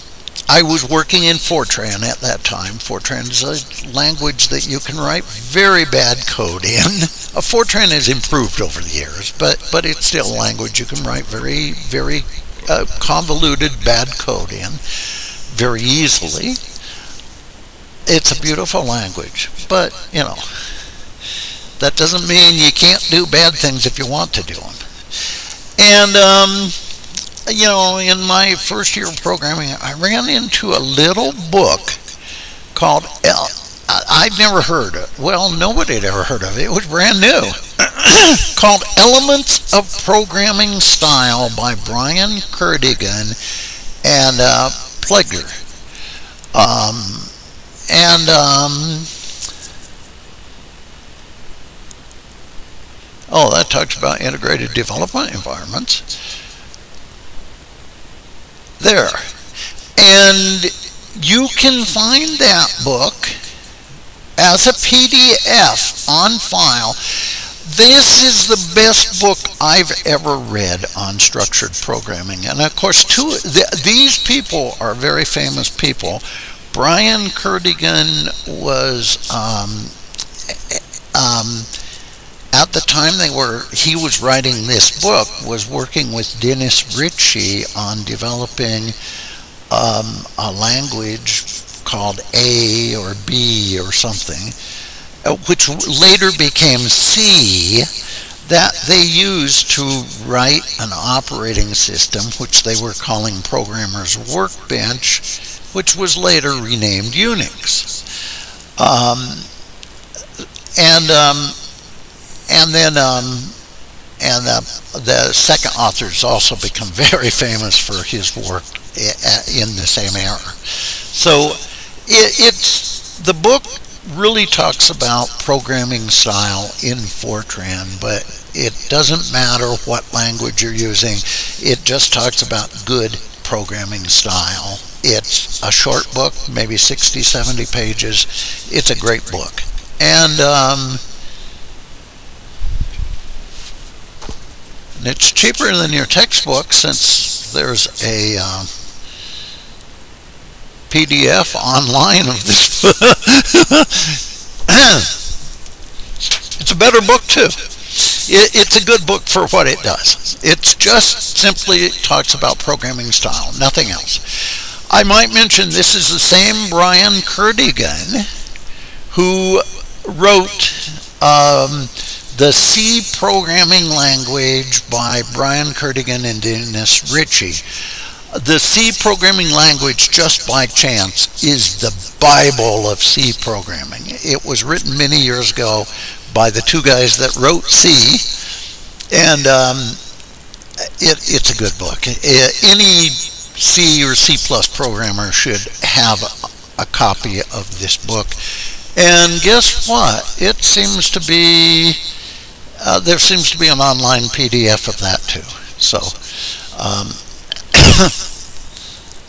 I was working in Fortran at that time. Fortran is a language that you can write very bad code in. Uh, Fortran has improved over the years, but, but it's still a language you can write very, very Uh, convoluted bad code in very easily. It's a beautiful language, but you know, that doesn't mean you can't do bad things if you want to do them. And um, you know, in my first year of programming, I ran into a little book called El I'd never heard of, well, nobody had ever heard of it, it was brand new, called Elements of Programming Style by Brian Kernighan and uh, Plegger. Um, and um, oh, that talks about integrated development environments. There. And you can find that book as a P D F on file. This is the best book I've ever read on structured programming. And of course, two, th these people are very famous people. Brian Kernighan was, um, um, at the time they were, he was writing this book, was working with Dennis Ritchie on developing um, a language called A or B or something, which later became C, that they used to write an operating system, which they were calling Programmer's Workbench, which was later renamed Unix. Um, and um, and then um, and uh, the second author's also become very famous for his work in the same era. So. It, it's, the book really talks about programming style in Fortran, but it doesn't matter what language you're using. It just talks about good programming style. It's a short book, maybe sixty, seventy pages. It's a great book. And, um, and it's cheaper than your textbook, since there's a... Uh, P D F online of this better book too. It, it's a good book for what it does. It's just simply talks about programming style, nothing else. I might mention this is the same Brian Kernighan who wrote um, The C Programming Language by Brian Kernighan and Dennis Ritchie. The C programming language, just by chance, is the Bible of C programming. It was written many years ago by the two guys that wrote C, and um, it, it's a good book. Any C or C plus programmer should have a copy of this book. And guess what? It seems to be... Uh, there seems to be an online P D F of that too. So um,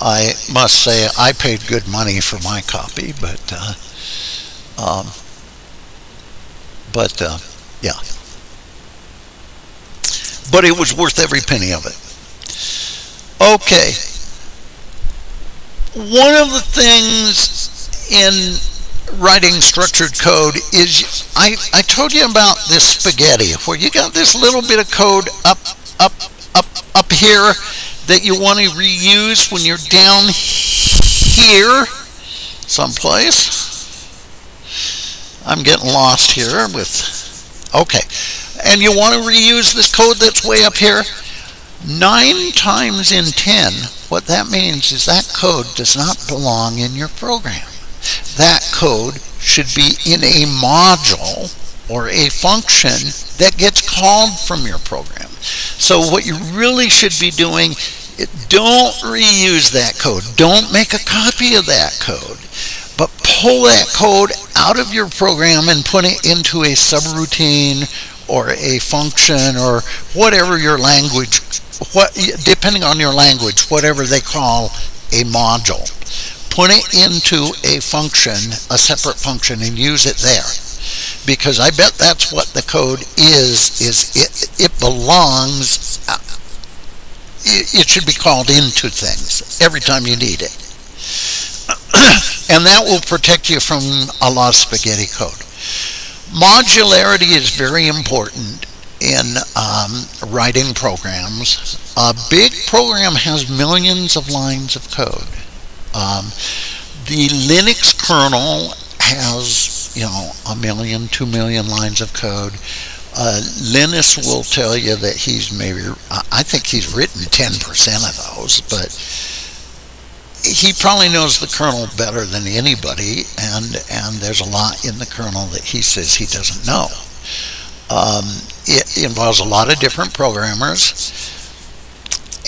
I must say I paid good money for my copy, but uh, um, but uh, yeah, but it was worth every penny of it. Okay, one of the things in writing structured code is I, I told you about this spaghetti where you got this little bit of code up up up up here that you want to reuse when you're down here someplace. I'm getting lost here with okay, and you want to reuse this code that's way up here. Nine times in ten what that means is that code does not belong in your program. That code should be in a module or a function that gets called from your program. So what you really should be doing, don't reuse that code. Don't make a copy of that code, but pull that code out of your program and put it into a subroutine or a function or whatever your language, what, depending on your language, whatever they call a module. Put it into a function, a separate function, and use it there. Because I bet that's what the code is, is it, it belongs, uh, it, it should be called into things every time you need it. And that will protect you from a lot of spaghetti code. Modularity is very important in um, writing programs. A big program has millions of lines of code. Um, the Linux kernel has, you know, a million, two million lines of code. Uh, Linus will tell you that he's maybe, I think he's written ten percent of those, but he probably knows the kernel better than anybody, and, and there's a lot in the kernel that he says he doesn't know. Um, it involves a lot of different programmers.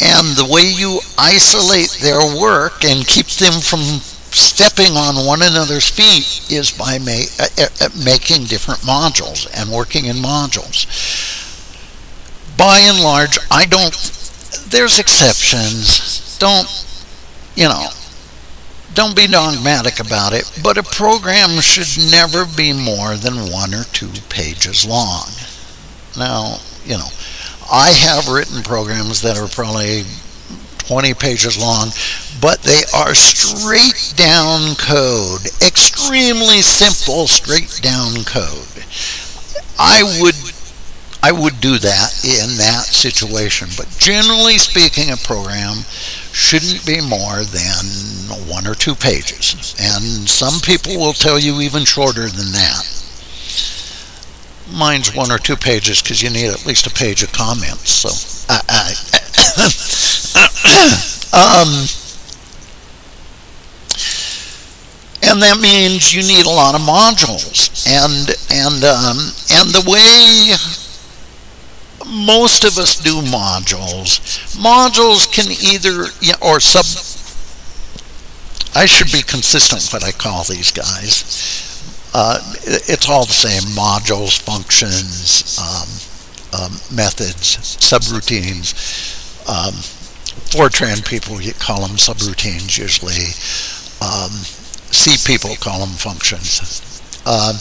And the way you isolate their work and keep them from stepping on one another's feet is by ma uh, uh, making different modules and working in modules. By and large, I don't, there's exceptions. Don't, you know, don't be dogmatic about it, but a program should never be more than one or two pages long. Now, you know, I have written programs that are probably twenty pages long, but they are straight down code, extremely simple straight down code. I would, I would do that in that situation, but generally speaking, a program shouldn't be more than one or two pages, and some people will tell you even shorter than that. Mine's one or two pages because you need at least a page of comments. So, I, I um, and that means you need a lot of modules. And and um, and the way most of us do modules, modules can either or sub. I should be consistent what I call these guys. Uh, it's all the same, modules, functions, um, um, methods, subroutines. Um, Fortran people, you call them subroutines usually. Um, C people call them functions. Uh,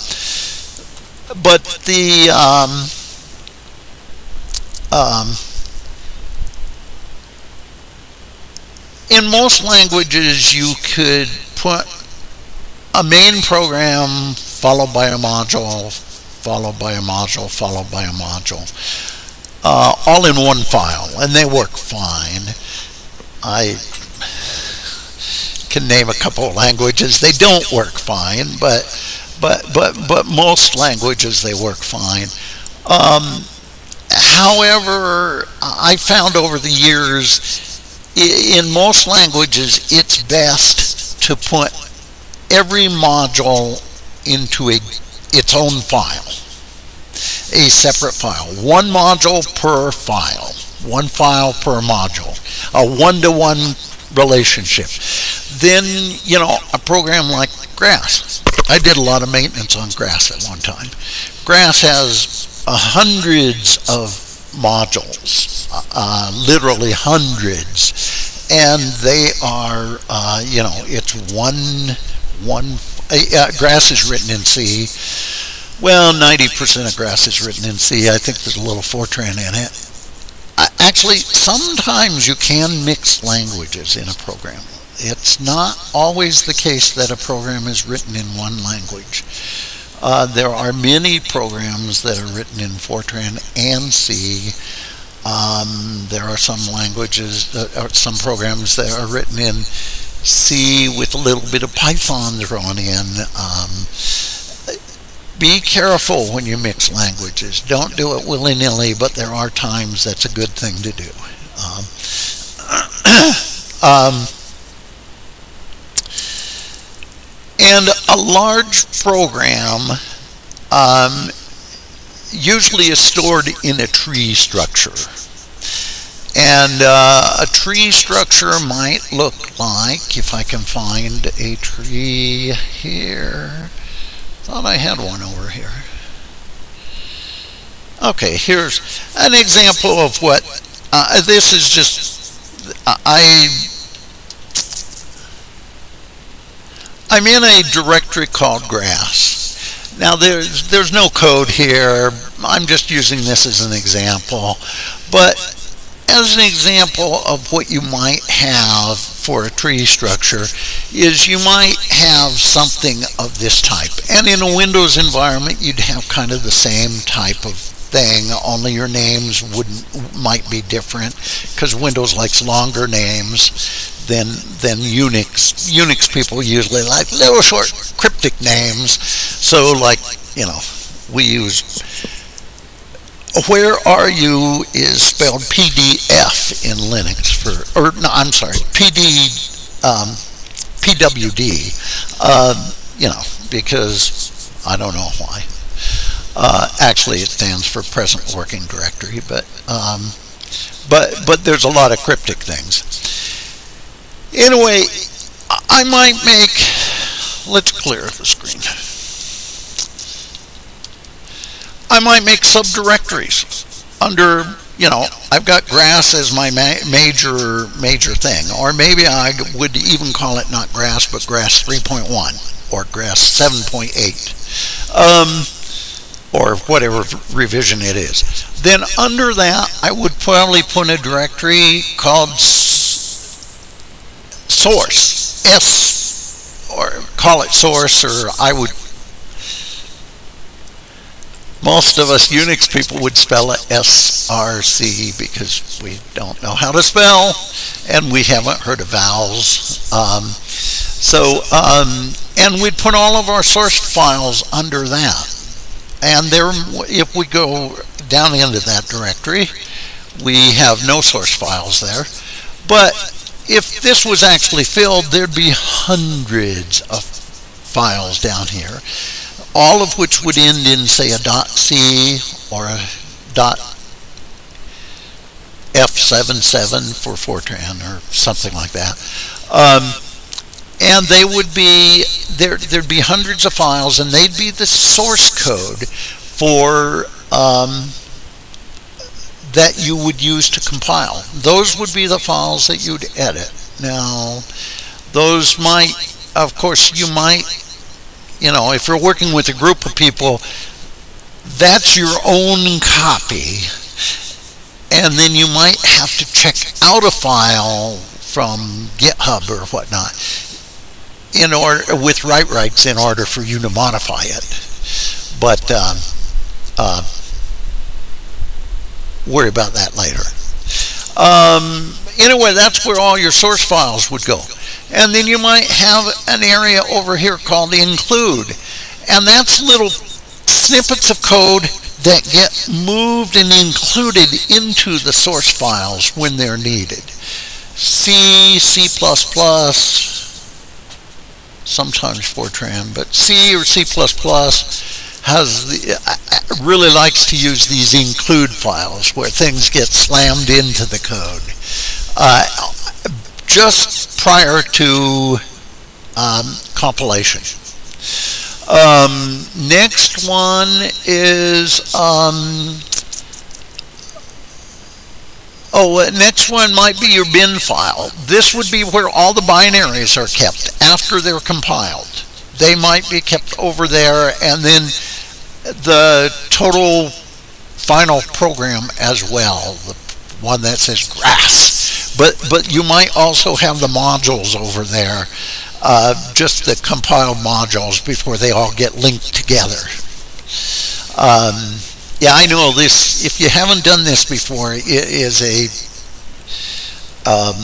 but the um, um, in most languages, you could put a main program followed by a module followed by a module, followed by a module, uh, all in one file, and they work fine. I can name a couple of languages. They don't work fine, but but but but most languages they work fine. Um, however, I found over the years, in most languages, it's best to put every module into a, its own file, a separate file. One module per file, one file per module, a one-to-one relationship. Then, you know, a program like GRASS. I did a lot of maintenance on GRASS at one time. GRASS has uh, hundreds of modules, uh, literally hundreds, and they are, uh, you know, it's one, one, uh, GRASS is written in C. Well, ninety percent of GRASS is written in C. I think there's a little Fortran in it. Actually, sometimes you can mix languages in a program. It's not always the case that a program is written in one language. Uh, there are many programs that are written in Fortran and C. Um, there are some languages, that are, some programs that are written in C with a little bit of Python thrown in. Um, Be careful when you mix languages. Don't do it willy-nilly, but there are times that's a good thing to do. Um, um, and a large program um, usually is stored in a tree structure. And uh, a tree structure might look like, if I can find a tree here, thought I had one over here. Okay, here's an example of what uh, this is. Just I I'm in a directory called GRASS. Now there's there's no code here. I'm just using this as an example, but as an example of what you might have for a tree structure is you might have something of this type. And in a Windows environment, you'd have kind of the same type of thing, only your names wouldn't might be different, because Windows likes longer names than than Unix. Unix people usually like little short cryptic names. So like, you know, we use "Where are you" is spelled P D F in Linux for, or no, I'm sorry, P D, um, P W D, uh, you know, because I don't know why. Uh, actually, it stands for Present Working Directory, but um, but but there's a lot of cryptic things. Anyway, I might make. Let's clear the screen. I might make subdirectories under, you know, I've got GRASS as my ma major major thing, or maybe I would even call it not GRASS but GRASS three point one or GRASS seven point eight, um, or whatever revision it is. Then under that, I would probably put a directory called source, S, or call it source, or I would. Most of us Unix people would spell it S R C because we don't know how to spell, and we haven't heard of vowels. Um, so, um, and we'd put all of our source files under that. And there, if we go down into that directory, we have no source files there. But if this was actually filled, there'd be hundreds of files down here, all of which would end in, say, a .c or a .f seventy-seven for Fortran or something like that. Um, and they would be, there, there'd be hundreds of files, and they'd be the source code for, um, that you would use to compile. Those would be the files that you'd edit. Now, those might, of course, you might, you know, if you're working with a group of people, that's your own copy. And then you might have to check out a file from GitHub or whatnot in order, with write rights in order for you to modify it. But um, uh, worry about that later. Um, anyway, that's where all your source files would go. And then you might have an area over here called include. And that's little snippets of code that get moved and included into the source files when they're needed. C, C++, sometimes Fortran, but C or C++ has the, really likes to use these include files where things get slammed into the code. Uh, just prior to um, compilation. Um, next one is, um, oh, next one might be your bin file. This would be where all the binaries are kept after they're compiled. They might be kept over there, and then the total final program as well, the one that says GRASS. But, but you might also have the modules over there, uh, just the compiled modules before they all get linked together. Um, yeah, I know this, if you haven't done this before, it is a, um,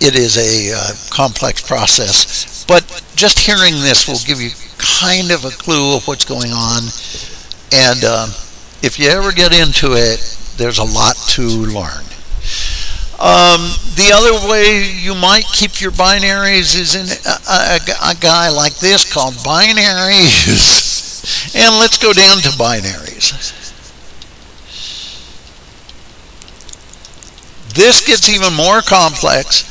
it is a uh, complex process. But just hearing this will give you kind of a clue of what's going on. And uh, if you ever get into it, there's a lot to learn. Um, the other way you might keep your binaries is in a, a, a guy like this called binaries. And let's go down to binaries. This gets even more complex.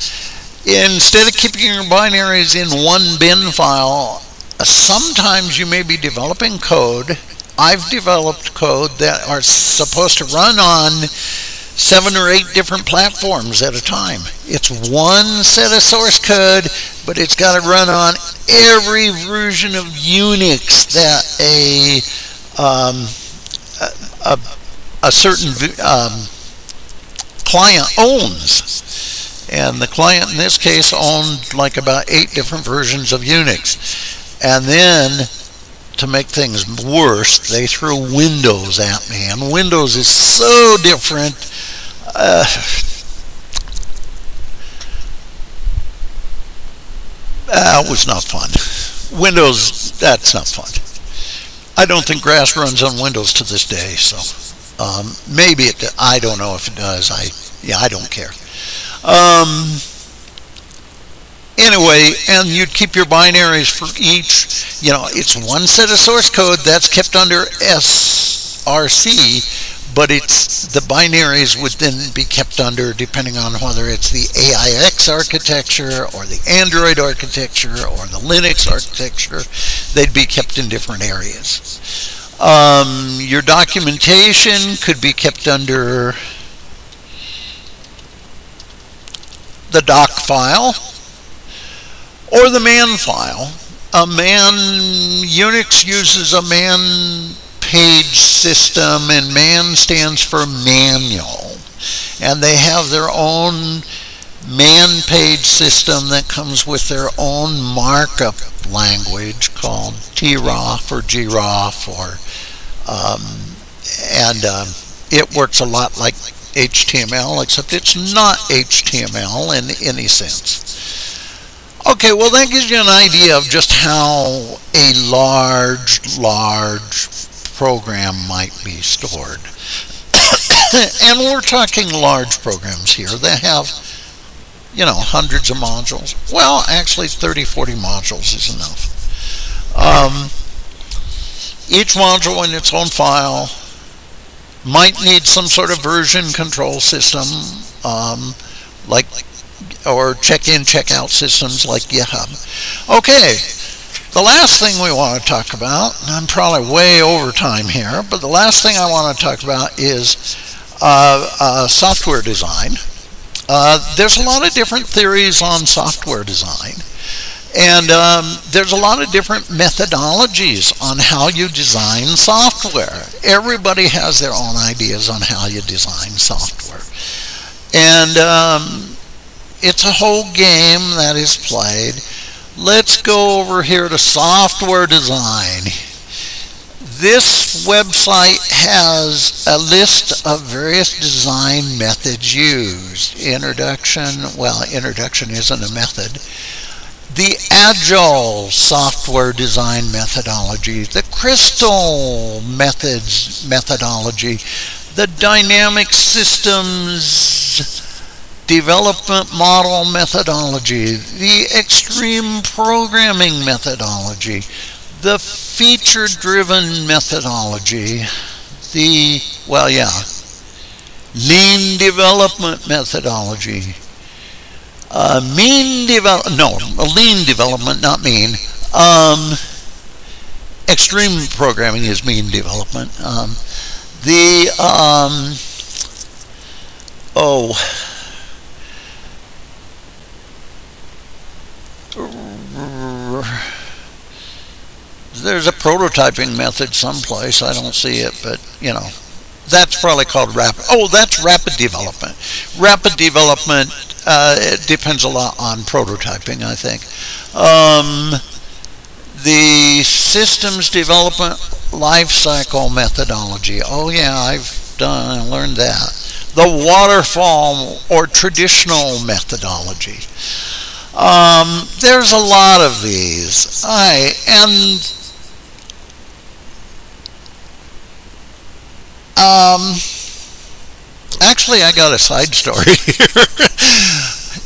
Instead of keeping your binaries in one bin file, sometimes you may be developing code. I've developed code that are supposed to run on seven or eight different platforms at a time. It's one set of source code, but it's got to run on every version of Unix that a um, a, a certain um, client owns. And the client in this case owned like about eight different versions of Unix. And then, to make things worse, they threw Windows at me. And Windows is so different. Uh, that was not fun. Windows, that's not fun. I don't think GRASS runs on Windows to this day, so um, maybe it, I don't know if it does. I, yeah, I don't care. Um, anyway, and you'd keep your binaries for each, you know, it's one set of source code that's kept under S R C, but it's, the binaries would then be kept under, depending on whether it's the A I X architecture or the Android architecture or the Linux architecture, they'd be kept in different areas. Um, your documentation could be kept under the doc file or the man file. A man, Unix uses a man page system, and man stands for manual. And they have their own man page system that comes with their own markup language called T R O F or G R O F, or, um, and uh, it works a lot like H T M L, except it's not H T M L in any sense. Okay, well, that gives you an idea of just how a large, large program might be stored. And we're talking large programs here that have, you know, hundreds of modules. Well, actually, thirty, forty modules is enough. Um, each module in its own file might need some sort of version control system, um, like, or check-in, check-out systems like GitHub. Okay, the last thing we want to talk about, and I'm probably way over time here, but the last thing I want to talk about is uh, uh, software design. Uh, there's a lot of different theories on software design, and um, there's a lot of different methodologies on how you design software. Everybody has their own ideas on how you design software. And um, it's a whole game that is played. Let's go over here to software design. This website has a list of various design methods used. Introduction, well, introduction isn't a method. The Agile software design methodology, the Crystal methods methodology, the dynamic systems development model methodology, the extreme programming methodology, the feature-driven methodology, the, well, yeah, lean development methodology, uh, mean develop, no, lean development, not mean, um, extreme programming is mean development, um, the, um, oh, there's a prototyping method someplace. I don't see it, but you know, that's probably called rapid. Oh, that's rapid development. Rapid development uh, it depends a lot on prototyping, I think. Um, the systems development lifecycle methodology. Oh yeah, I've done and learned that. The waterfall or traditional methodology. Um, there's a lot of these. I and um, actually, I got a side story here.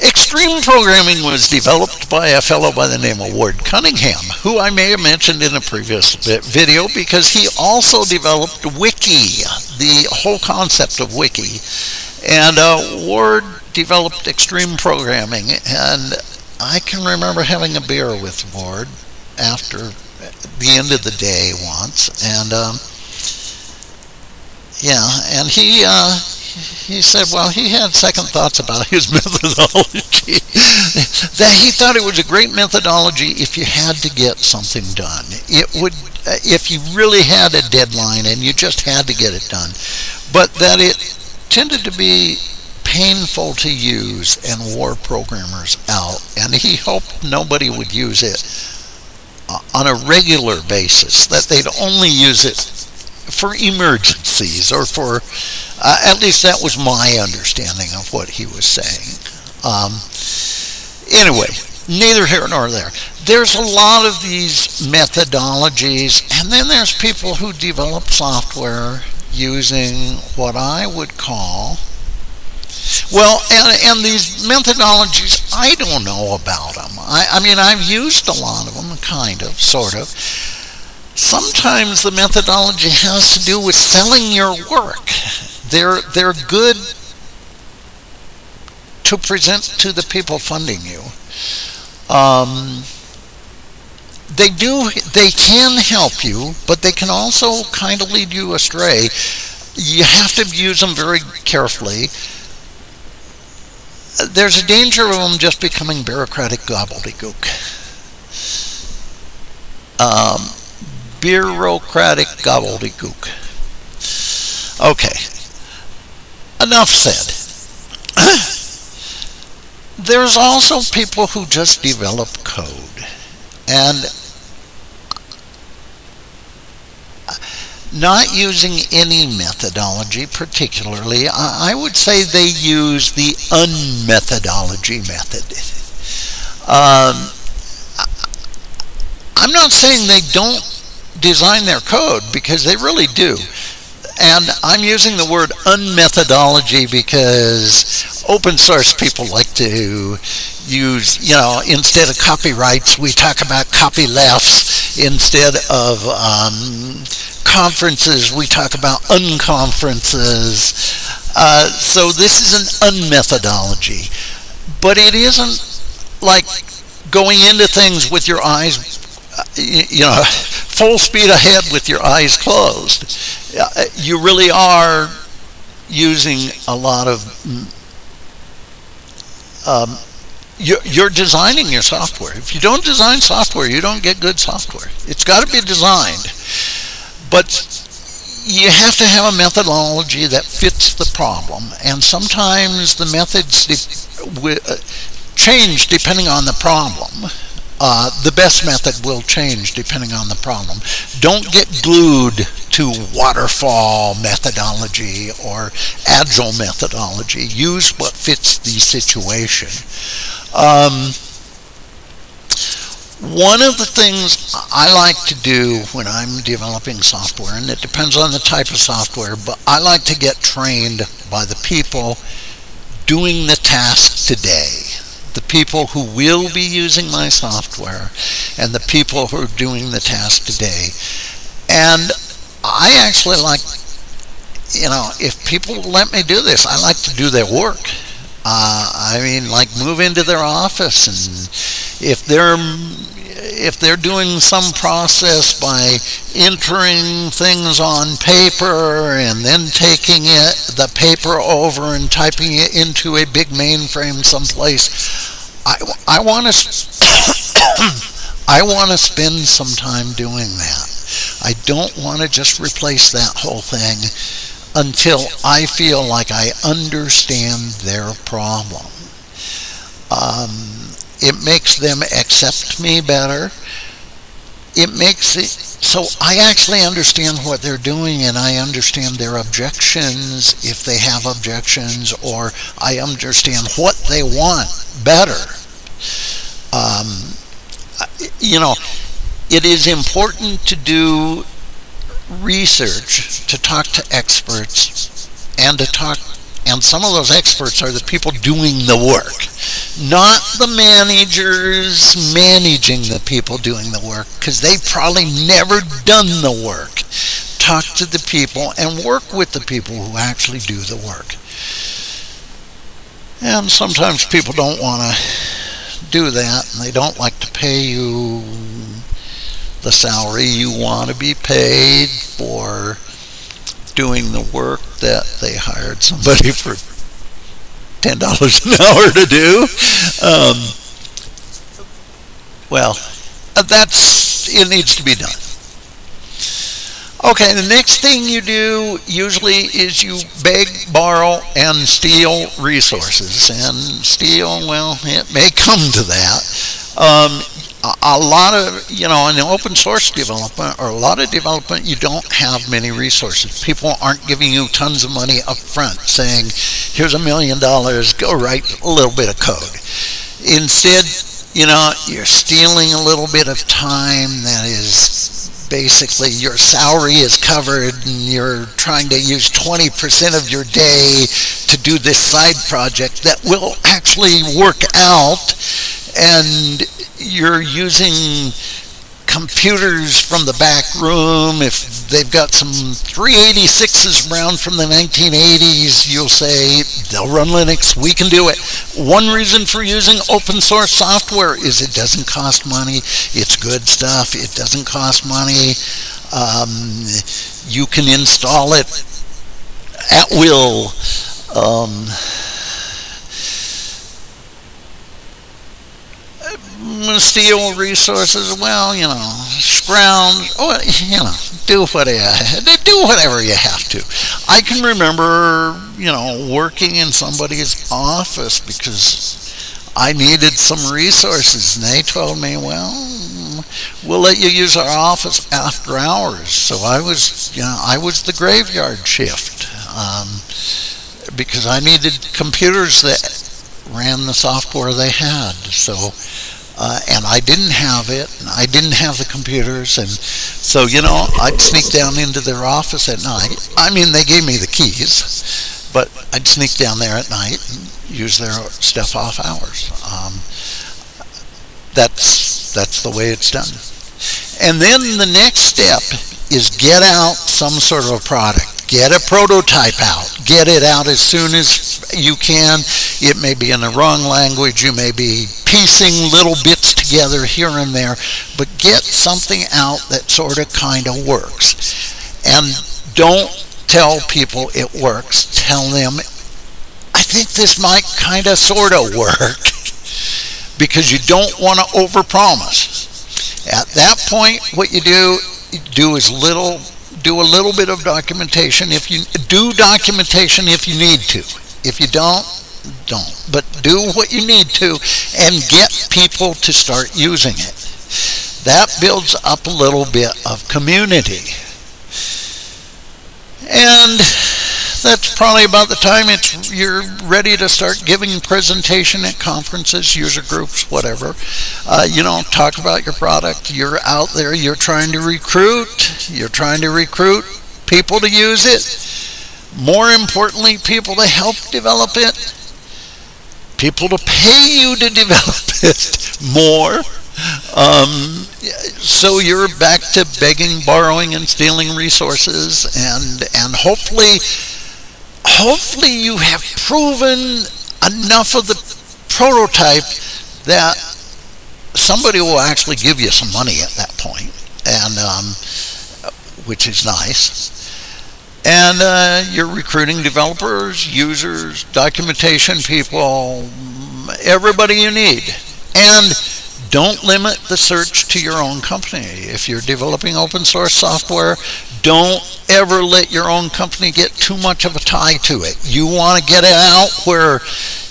Extreme programming was developed by a fellow by the name of Ward Cunningham, who I may have mentioned in a previous video, because he also developed Wiki, the whole concept of Wiki, and uh, Ward developed extreme programming, and I can remember having a beer with Ward after the end of the day once, and um, yeah, and he uh, he said, well, he had second thoughts about his methodology. That he thought it was a great methodology if you had to get something done. It would, if you really had a deadline and you just had to get it done, but that it tended to be painful to use and wore programmers out, and he hoped nobody would use it on a regular basis, that they'd only use it for emergencies or for, uh, at least that was my understanding of what he was saying. Um, anyway, neither here nor there. There's a lot of these methodologies, and then there's people who develop software using what I would call, well, and, and these methodologies, I don't know about them. I, I mean, I've used a lot of them, kind of, sort of. Sometimes the methodology has to do with selling your work. They're, they're good to present to the people funding you. Um, they do, they can help you, but they can also kind of lead you astray. You have to use them very carefully. There's a danger of them just becoming bureaucratic gobbledygook. Um, bureaucratic gobbledygook. Okay. Enough said. There's also people who just develop code. And not using any methodology particularly, I would say they use the unmethodology method. Um, I'm not saying they don't design their code, because they really do. And I'm using the word unmethodology because open source people like to use, you know, instead of copyrights, we talk about copylefts. Instead of um, conferences, we talk about unconferences. Uh, so this is an unmethodology. But it isn't like going into things with your eyes, you know, full speed ahead with your eyes closed. You really are using a lot of, um, you're designing your software. If you don't design software, you don't get good software. It's got to be designed. But you have to have a methodology that fits the problem, and sometimes the methods de- change depending on the problem. uh, the best method will change depending on the problem. Don't get glued to waterfall methodology or agile methodology. Use what fits the situation. Um, one of the things I like to do when I'm developing software, and it depends on the type of software, but I like to get trained by the people doing the task today, the people who will be using my software and the people who are doing the task today. And I actually like, you know, if people let me do this, I like to do their work. Uh, I mean, like move into their office, and if they're if they're doing some process by entering things on paper and then taking it the paper over and typing it into a big mainframe someplace, I I want to I want to spend some time doing that. I don't want to just replace that whole thing until I feel like I understand their problem. Um, it makes them accept me better. It makes it so I actually understand what they're doing, and I understand their objections if they have objections, or I understand what they want better. Um, you know, it is important to do research, to talk to experts, and to talk, and some of those experts are the people doing the work, not the managers managing the people doing the work, because they've probably never done the work. Talk to the people and work with the people who actually do the work. And sometimes people don't want to do that, and they don't like to pay you the salary you want to be paid for doing the work that they hired somebody for ten dollars an hour to do. Um, well, that's, it needs to be done. Okay, the next thing you do usually is you beg, borrow, and steal resources. And steal, well, it may come to that. Um, A lot of, you know, in open source development, or a lot of development, you don't have many resources. People aren't giving you tons of money up front saying, here's a million dollars, go write a little bit of code. Instead, you know, you're stealing a little bit of time that is basically your salary is covered, and you're trying to use twenty percent of your day to do this side project that will actually work out, and you're using computers from the back room. If they've got some three eighty-sixes around from the nineteen eighties, you'll say, they'll run Linux, we can do it. One reason for using open source software is it doesn't cost money. It's good stuff. It doesn't cost money. Um, you can install it at will. Um, Steal resources, well, you know, scrounge, oh, you know, do whatever, do whatever you have to. I can remember, you know, working in somebody's office because I needed some resources, and they told me, well, we'll let you use our office after hours. So I was, you know, I was the graveyard shift um, because I needed computers that ran the software they had. So. Uh, and I didn't have it, and I didn't have the computers, and so, you know, I'd sneak down into their office at night. I mean, they gave me the keys, but I'd sneak down there at night and use their stuff off hours. Um, that's, that's the way it's done. And then the next step is get out some sort of a product. Get a prototype out. Get it out as soon as you can. It may be in the wrong language. You may be piecing little bits together here and there, but get something out that sort of kind of works. And don't tell people it works. Tell them, I think this might kind of sort of work, because you don't want to overpromise. At that point, what you do, you do is little, do a little bit of documentation. If you do documentation, if you need to. If you don't, don't. But do what you need to and get people to start using it. That builds up a little bit of community. And that's probably about the time it's, you're ready to start giving presentation at conferences, user groups, whatever. Uh, you know, talk about your product. You're out there. You're trying to recruit. You're trying to recruit people to use it. More importantly, people to help develop it. People to pay you to develop it more. Um, so you're back to begging, borrowing, and stealing resources, and and hopefully, hopefully you have proven enough of the prototype that somebody will actually give you some money at that point, and um, which is nice. And uh, you're recruiting developers, users, documentation people, everybody you need, and. Don't limit the search to your own company. If you're developing open source software, don't ever let your own company get too much of a tie to it. You want to get it out where,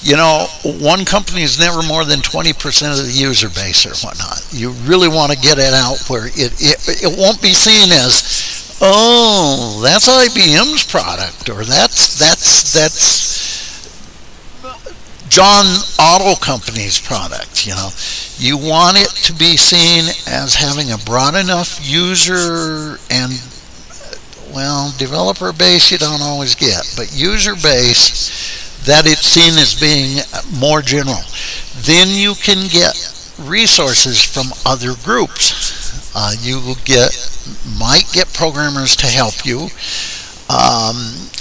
you know, one company is never more than twenty percent of the user base or whatnot. You really want to get it out where it, it, it won't be seen as, oh, that's I B M's product, or that's, that's, that's John Auto Company's product. You know, you want it to be seen as having a broad enough user and, well, developer base you don't always get, but user base that it's seen as being more general. Then you can get resources from other groups. Uh, you will get, might get programmers to help you. Um,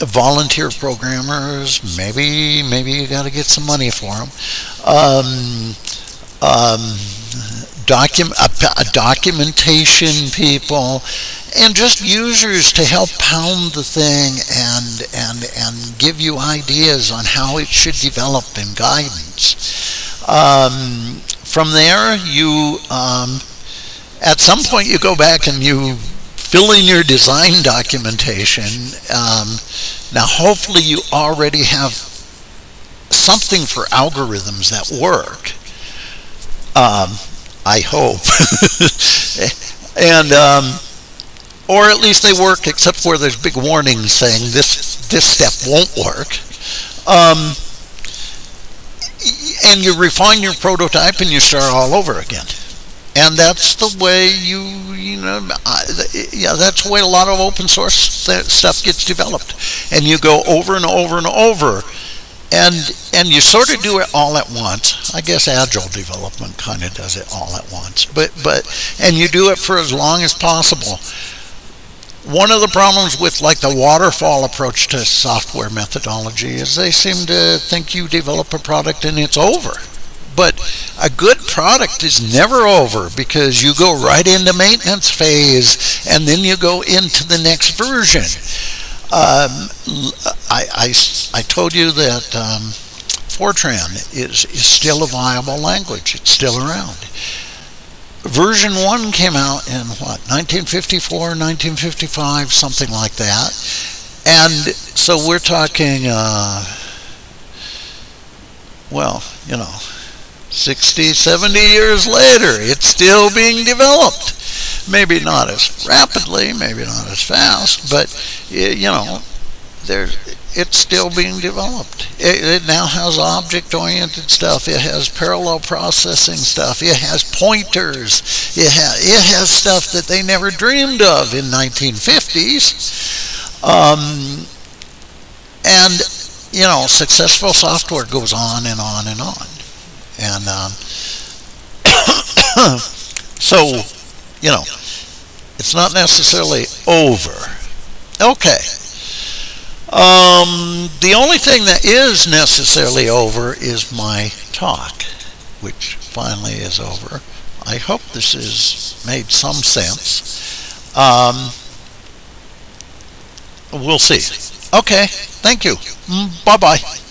volunteer programmers, maybe maybe you got to get some money for them. Um, um, docu uh, documentation people, and just users to help pound the thing and and and give you ideas on how it should develop and guidance. Um, from there, you um, at some point you go back and you. Fill in your design documentation. Um, now hopefully you already have something for algorithms that work. Um, I hope. and um, or at least they work except where there's big warnings saying this, this step won't work. Um, and you refine your prototype and you start all over again. And that's the way you, you know, I, yeah, that's the way a lot of open source stuff gets developed. And you go over and over and over, and and you sort of do it all at once. I guess agile development kind of does it all at once. But but and you do it for as long as possible. One of the problems with like the waterfall approach to software methodology is they seem to think you develop a product and it's over. But a good product is never over, because you go right into maintenance phase and then you go into the next version. Um, I, I, I told you that um, Fortran is, is still a viable language. It's still around. Version one came out in, what, nineteen fifty-four, nineteen fifty-five, something like that. And so we're talking, uh, well, you know, sixty, seventy years later, it's still being developed. Maybe not as rapidly, maybe not as fast, but, you know, there's, it's still being developed. It, it now has object-oriented stuff. It has parallel processing stuff. It has pointers. It, ha it has stuff that they never dreamed of in nineteen fifties. Um, and, you know, successful software goes on and on and on. And um, so, you know, it's not necessarily over. Okay. Um, the only thing that is necessarily over is my talk, which finally is over. I hope this has made some sense. Um, we'll see. Okay. Thank you. Mm, bye-bye.